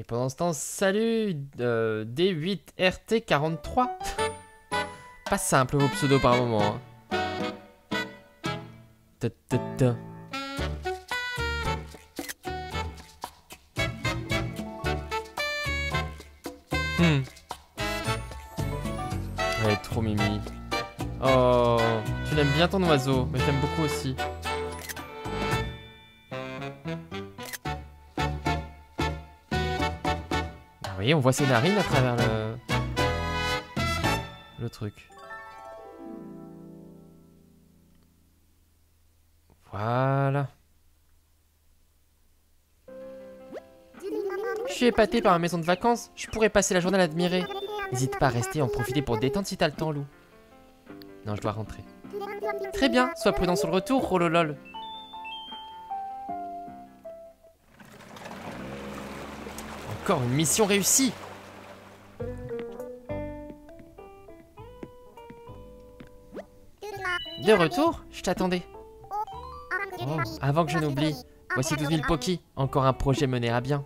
Pendant ce temps, salut euh, D huit R T quarante-trois. Pas simple vos pseudos par moment. Hein. Ta -ta -ta. Hmm. Elle est trop mimi. Oh, tu l'aimes bien ton oiseau, mais je l'aime beaucoup aussi. Et on voit ses narines à travers le, le truc. Voilà. Je suis épaté par ma maison de vacances. Je pourrais passer la journée à l'admirer. N'hésite pas à rester et en profiter pour détendre si t'as le temps, Lou. Non, je dois rentrer. Très bien, sois prudent sur le retour, rololol. Encore une mission réussie. De retour, je t'attendais. Oh, avant que je n'oublie, voici douze mille Poki. Encore un projet mené à bien.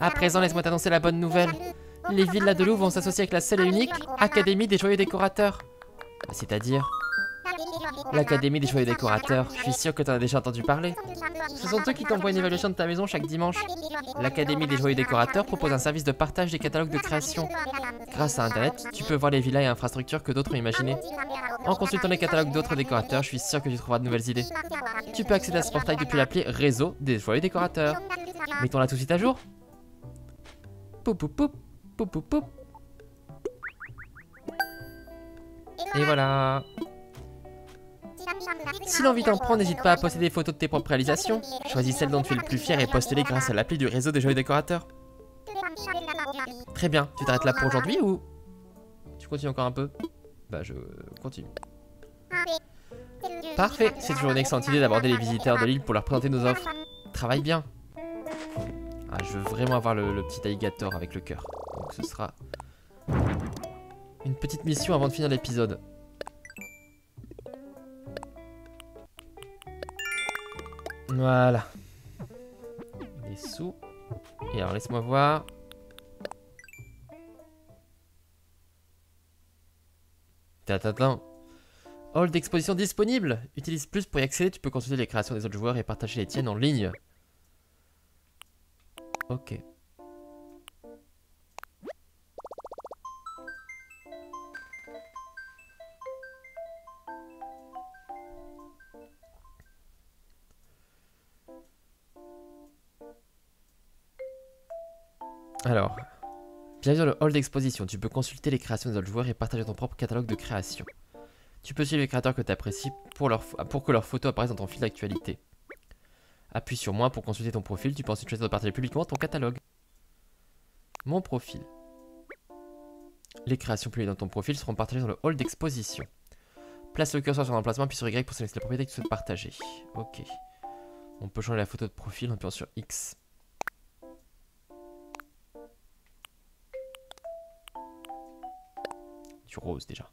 À présent, laisse-moi t'annoncer la bonne nouvelle. Les villas de Loup vont s'associer avec la seule et unique Académie des Joyeux Décorateurs. C'est-à-dire l'Académie des Joyeux Décorateurs. Je suis sûr que t'en as déjà entendu parler. Ce sont eux qui t'envoient une évaluation de ta maison chaque dimanche. L'Académie des Joyeux Décorateurs propose un service de partage des catalogues de création. Grâce à Internet, tu peux voir les villas et infrastructures que d'autres ont imaginées. En consultant les catalogues d'autres décorateurs, je suis sûr que tu trouveras de nouvelles idées. Tu peux accéder à ce portail depuis l'appli Réseau des Joyeux Décorateurs. Mettons-la tout de suite à jour. Poup poup poup, poup poup poup. Et voilà. Si l'envie d'en prendre, n'hésite pas à poster des photos de tes propres réalisations. Choisis celles dont tu es le plus fier et poste-les grâce à l'appli du Réseau des Joyeux Décorateurs. Très bien, tu t'arrêtes là pour aujourd'hui ou... Tu continues encore un peu? Bah je continue. Parfait, c'est toujours une excellente idée d'aborder les visiteurs de l'île pour leur présenter nos offres. Travaille bien. Ah, je veux vraiment avoir le, le petit alligator avec le cœur. Donc ce sera... une petite mission avant de finir l'épisode. Voilà. Les sous. Et alors laisse-moi voir. Tatatin. Hall d'exposition disponible. Utilise plus pour y accéder. Tu peux consulter les créations des autres joueurs et partager les tiennes en ligne. Ok. Alors, bienvenue dans le hall d'exposition. Tu peux consulter les créations des autres joueurs et partager ton propre catalogue de création. Tu peux suivre les créateurs que tu apprécies pour, leur pour que leurs photos apparaissent dans ton fil d'actualité. Appuie sur moi pour consulter ton profil. Tu peux ensuite choisir de partager publiquement ton catalogue. Mon profil. Les créations publiées dans ton profil seront partagées dans le hall d'exposition. Place le curseur sur l'emplacement, puis sur Y pour sélectionner la propriété que tu souhaites partager. Ok. On peut changer la photo de profil en appuyant sur X. Rose déjà.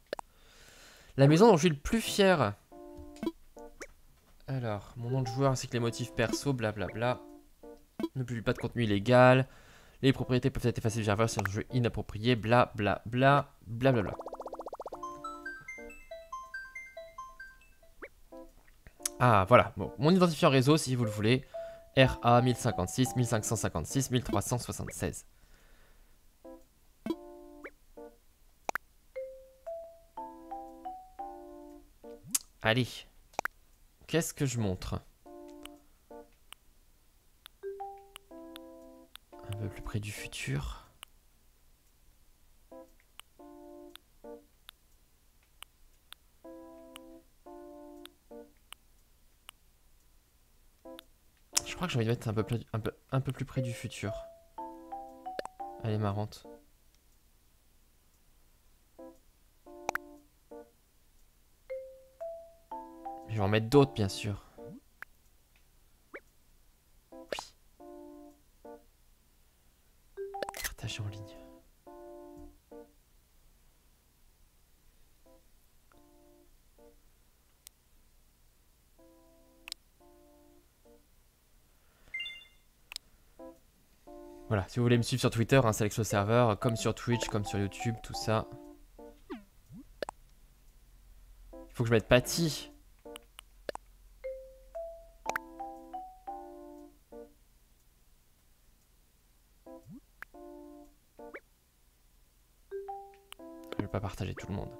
La maison dont je suis le plus fier. Alors, mon nom de joueur ainsi que les motifs perso, blablabla. Ne publie pas de contenu illégal. Les propriétés peuvent être effacées du serveur si un jeu inapproprié, blablabla, bla, bla, bla, bla, bla. Ah voilà, bon, mon identifiant réseau si vous le voulez. R A mille cinquante-six, mille cinq cent cinquante-six, mille trois cent soixante-seize. Allez, qu'est-ce que je montre? Un peu plus près du futur. Je crois que j'ai envie de mettre un peu, un peu, un peu plus près du futur. Elle est marrante. Je vais en mettre d'autres, bien sûr. Oui. Partager en ligne. Voilà, si vous voulez me suivre sur Twitter, hein, c'est avec le serveur, comme sur Twitch, comme sur YouTube, tout ça. Il faut que je mette Patty. Pas partager tout le monde.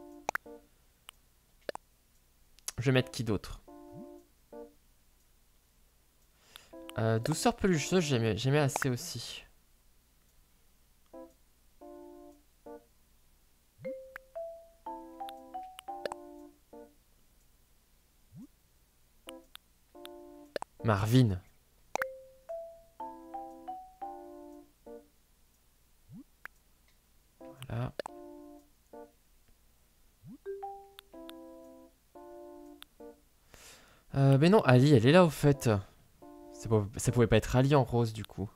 Je vais mettre qui d'autre? euh, Douceur pelucheuse, j'aimais j'aimais assez aussi. Marvin. Voilà. Euh, mais non, Ali, elle est là au fait. Ça pouvait, ça pouvait pas être Ali en rose du coup.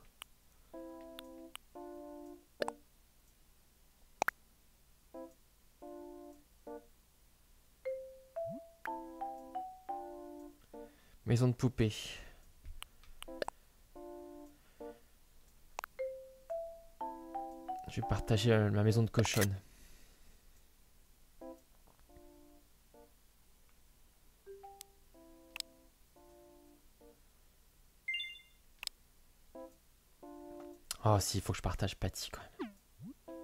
Maison de poupée. Je vais partager ma maison de cochonne. Oh si, il faut que je partage Patty quand même.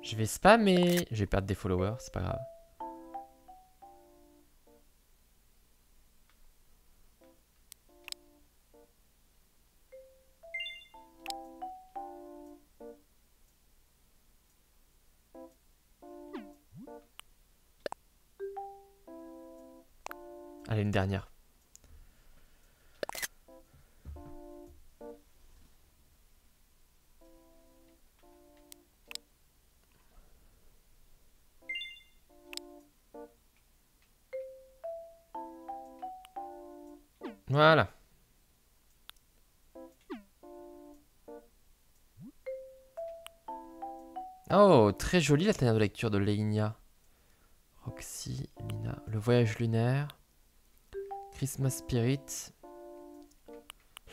Je vais spammer. Je vais perdre des followers, c'est pas grave. Allez, une dernière. Voilà. Oh, très jolie la tanière de lecture de Leinia. Roxy, Lina. Le voyage lunaire. Christmas Spirit.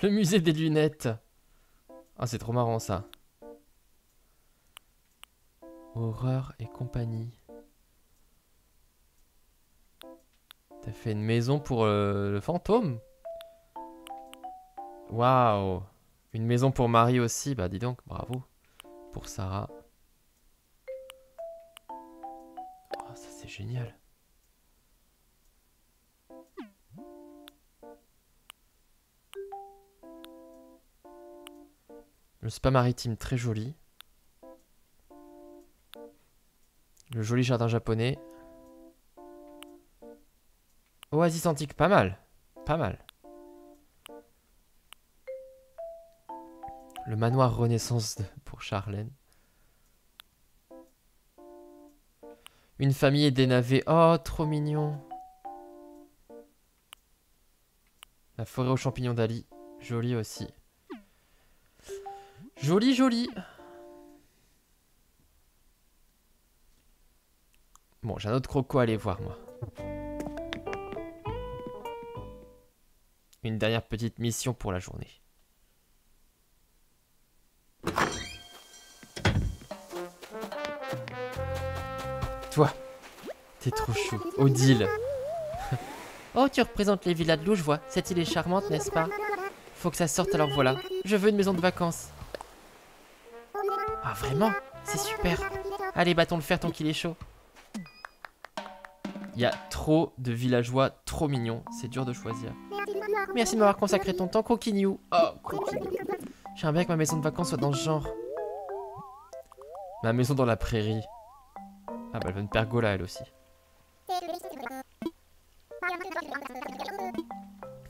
Le musée des lunettes. Ah, oh, c'est trop marrant ça. Horreur et compagnie. T'as fait une maison pour euh, le fantôme? Waouh! Une maison pour Marie aussi, bah dis donc, bravo pour Sarah. Oh, ça c'est génial. Le spa maritime, très joli. Le joli jardin japonais. Oasis antique, pas mal, pas mal. Le manoir Renaissance pour Charlène. Une famille dénavée. Oh, trop mignon. La forêt aux champignons d'Ali. Jolie aussi. Jolie, jolie. Bon, j'ai un autre croco à aller voir, moi. Une dernière petite mission pour la journée. Toi, t'es trop chou. Odile. Oh, tu représentes les villas de Lougevois. Cette île est charmante, n'est-ce pas? Faut que ça sorte, alors voilà. Je veux une maison de vacances. Ah, vraiment? C'est super. Allez, bâton le fer tant qu'il est chaud. Il y a trop de villageois, trop mignons. C'est dur de choisir. Merci de m'avoir consacré ton temps, Coquignou. Oh, Coquignou. J'aimerais bien que ma maison de vacances soit dans ce genre. Ma maison dans la prairie. Ah bah elle veut une pergola elle aussi.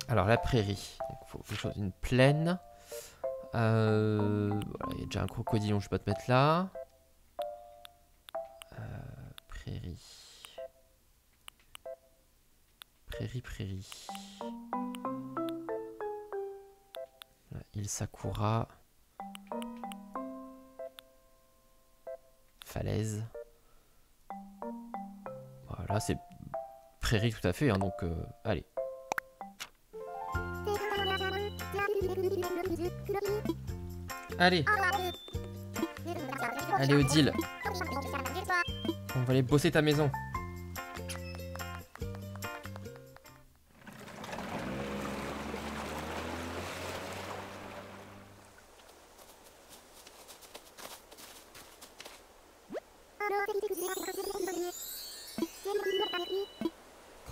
Alors la prairie, il faut, faut une plaine. Euh, voilà, il y a déjà un crocodillon, je vais pas te mettre là. Euh, prairie. Prairie, prairie. Là, il Sakura. Falaise. Voilà, c'est prairie tout à fait, hein, donc euh, allez. Allez. Allez, Odile. On va aller bosser ta maison.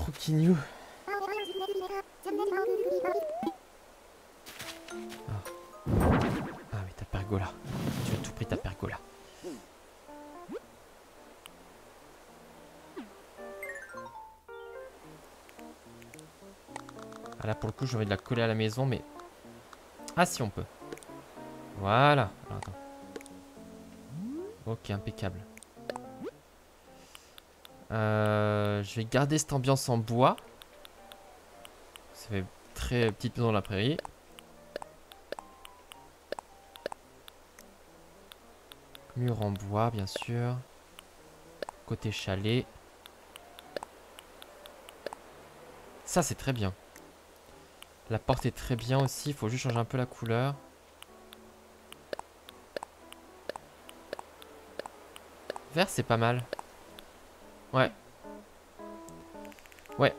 Croquignou. Pour le coup, j'ai envie de la coller à la maison, mais... Ah, si on peut. Voilà. Alors, attends. Ok, impeccable. Euh, je vais garder cette ambiance en bois. Ça fait très petite maison dans la prairie. Mur en bois, bien sûr. Côté chalet. Ça, c'est très bien. La porte est très bien aussi, il faut juste changer un peu la couleur. Vert, c'est pas mal. Ouais. Ouais.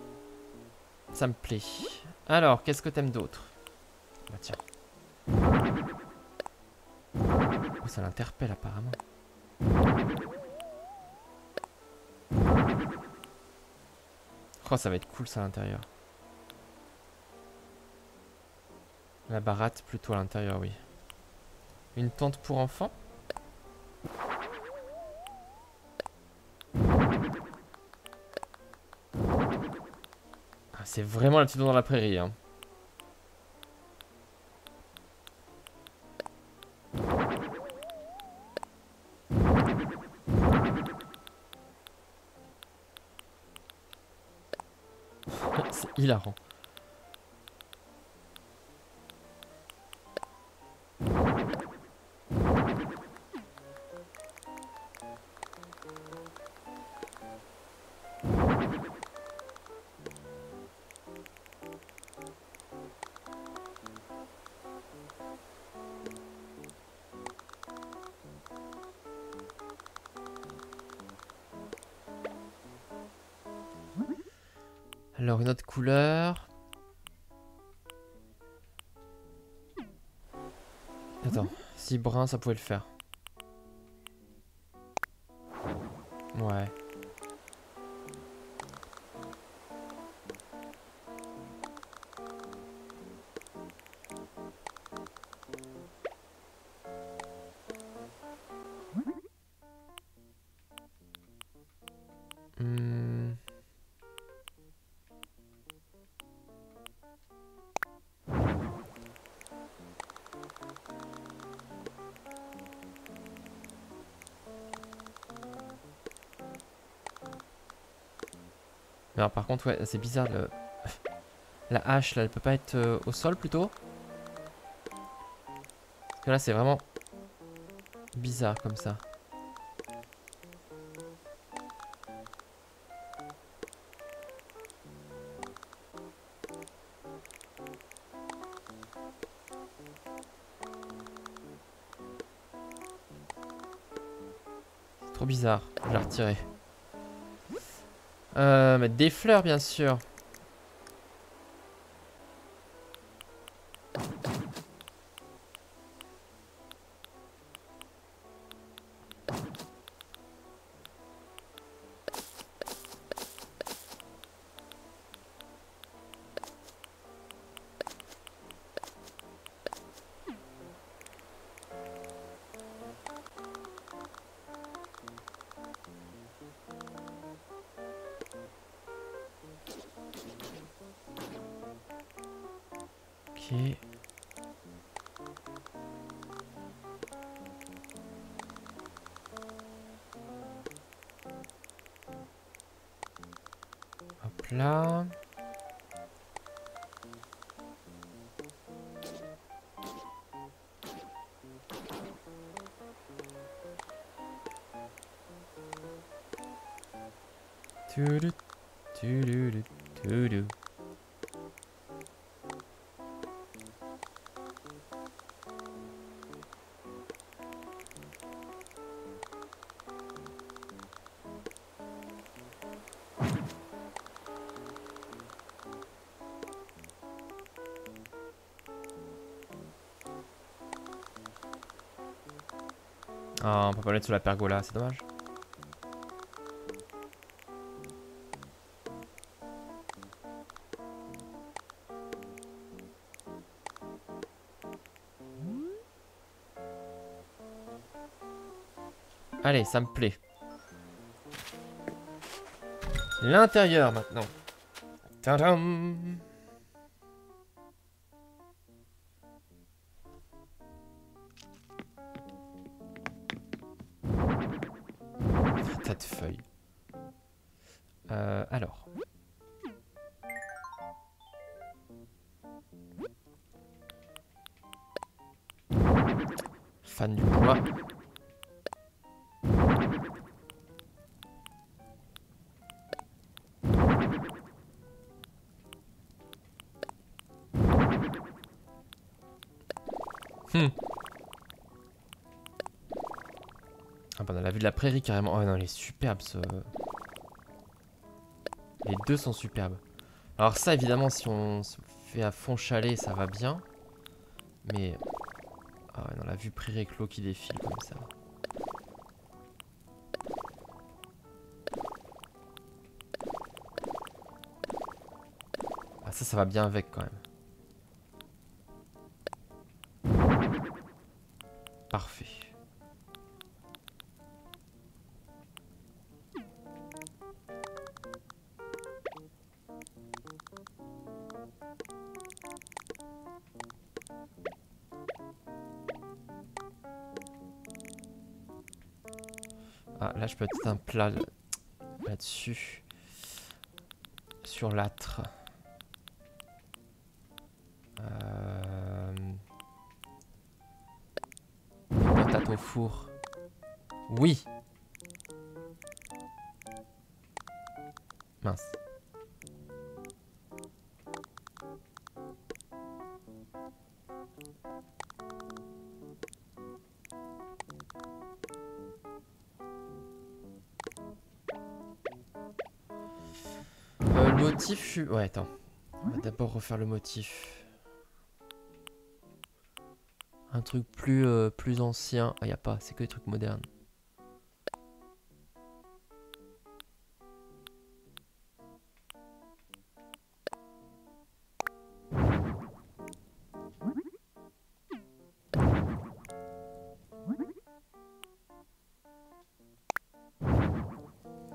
Ça me plaît. Alors, qu'est-ce que t'aimes d'autre? Bah tiens. Oh, ça l'interpelle apparemment. Oh, ça va être cool ça à l'intérieur. La baratte plutôt à l'intérieur, oui. Une tente pour enfants. Ah, c'est vraiment la petite dans la prairie, hein. C'est hilarant. Alors une autre couleur. Attends, si brun ça pouvait le faire. Ouais. Non, par contre, ouais, c'est bizarre. Le... La hache, là, elle peut pas être euh, au sol plutôt? Parce que là, c'est vraiment bizarre comme ça. C'est trop bizarre. Je vais la retirer. Euh, mettre des fleurs, bien sûr. Hop là. Toulou, toulou, toulou. Ah, on peut pas mettre sur la pergola, c'est dommage. Allez, ça me plaît. L'intérieur maintenant. Tadam! De feuilles. Euh, alors. Fan du bois. Hmm. Ah bah on a la vue de la prairie carrément. Oh non, il est superbe ce... Les deux sont superbes. Alors ça évidemment si on se fait à fond chalet ça va bien. Mais... Ah ouais, non, la vue prairie avec l'eau qui défile comme ça. Ah ça, ça va bien avec quand même. Parfait. Ah, là, je peux être un plat là-dessus. Sur l'âtre. Euh... Patate au four. Oui. Mince. Motif, je... ouais, attends. On va d'abord refaire le motif. Un truc plus, euh, plus ancien. Ah, y a pas, c'est que des trucs modernes.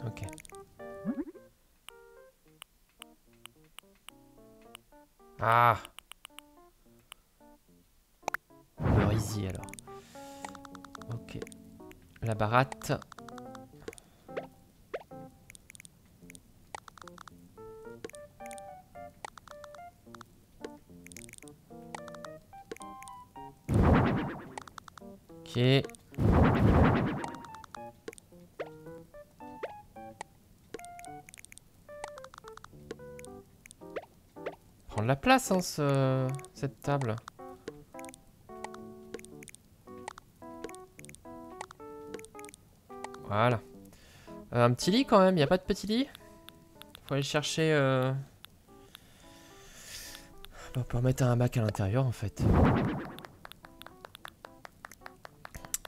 Ok. Ah, merisier alors. Ok. La baratte. Ok. La place, hein, ce... cette table. Voilà. Euh, un petit lit quand même, il n'y a pas de petit lit. Faut aller chercher... Euh... On peut mettre un hamac à l'intérieur en fait.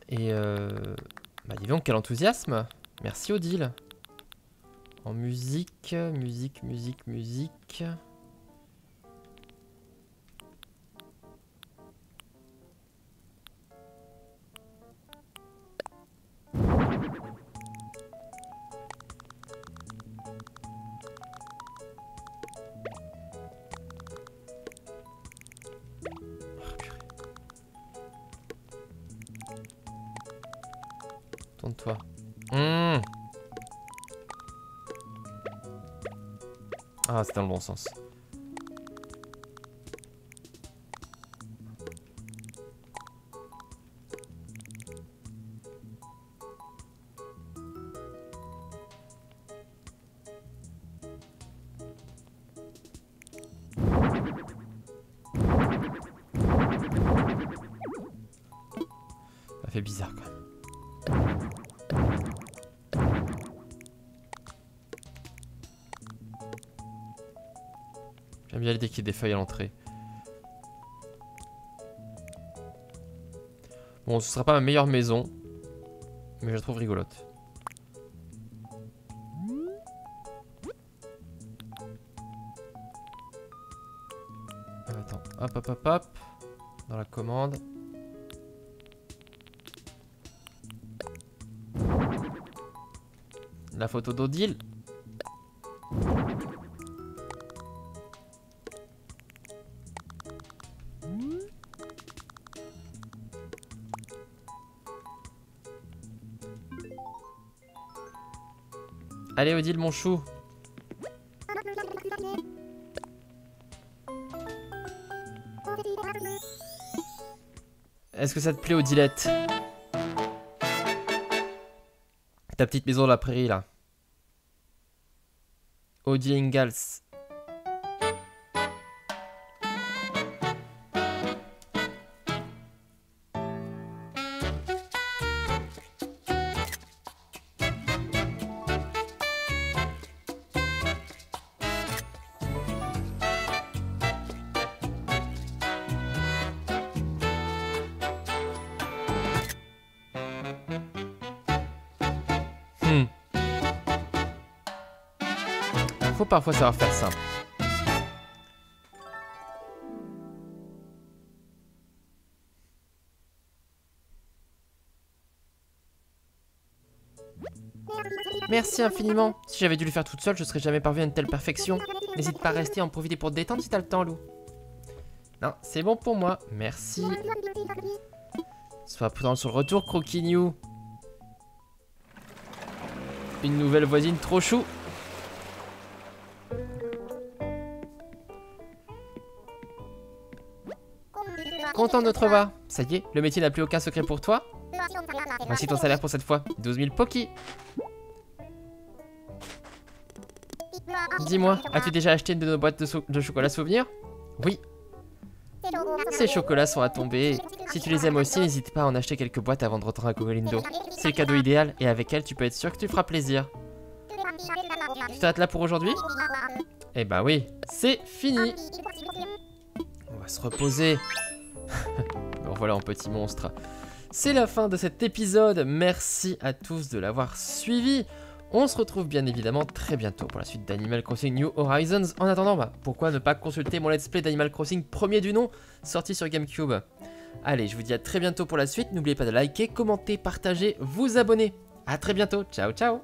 Et... Euh... Bah dis donc, quel enthousiasme. Merci Odile. En musique, musique, musique, musique... Toi. Mmh. Ah, c'est dans le bon sens. Ça fait bizarre quand même. J'aime bien l'idée qu'il y ait des feuilles à l'entrée. Bon, ce sera pas ma meilleure maison, mais je la trouve rigolote. Attends, hop hop hop hop. Dans la commande. La photo d'Odile. Allez Odile mon chou. Est-ce que ça te plaît Odilette? Ta petite maison de la prairie là. Odile Ingalls. faut parfois savoir faire simple. Merci infiniment. Si j'avais dû le faire toute seule, je serais jamais parvenu à une telle perfection. N'hésite pas à rester, en profiter pour te détendre si t'as le temps, Lou. Non, c'est bon pour moi. Merci. Sois prudent sur le retour, Croquignou. Une nouvelle voisine trop chou. Content de te revoir. Ça y est, le métier n'a plus aucun secret pour toi. Voici ton salaire pour cette fois. douze mille Poki. Dis-moi, as-tu déjà acheté une de nos boîtes de, so de chocolat souvenir? Oui. Ces chocolats sont à tomber. Si tu les aimes aussi, n'hésite pas à en acheter quelques boîtes avant de rentrer à Gogolindo. C'est le cadeau idéal et avec elle, tu peux être sûr que tu feras plaisir. Tu t'arrêtes là pour aujourd'hui? Eh bah oui, c'est fini. On va se reposer. Bon voilà un petit monstre. C'est la fin de cet épisode. Merci à tous de l'avoir suivi. On se retrouve bien évidemment très bientôt pour la suite d'Animal Crossing New Horizons. En attendant, bah, pourquoi ne pas consulter mon let's play d'Animal Crossing premier du nom, sorti sur GameCube. Allez, je vous dis à très bientôt pour la suite. N'oubliez pas de liker, commenter, partager, vous abonner. A très bientôt, ciao ciao.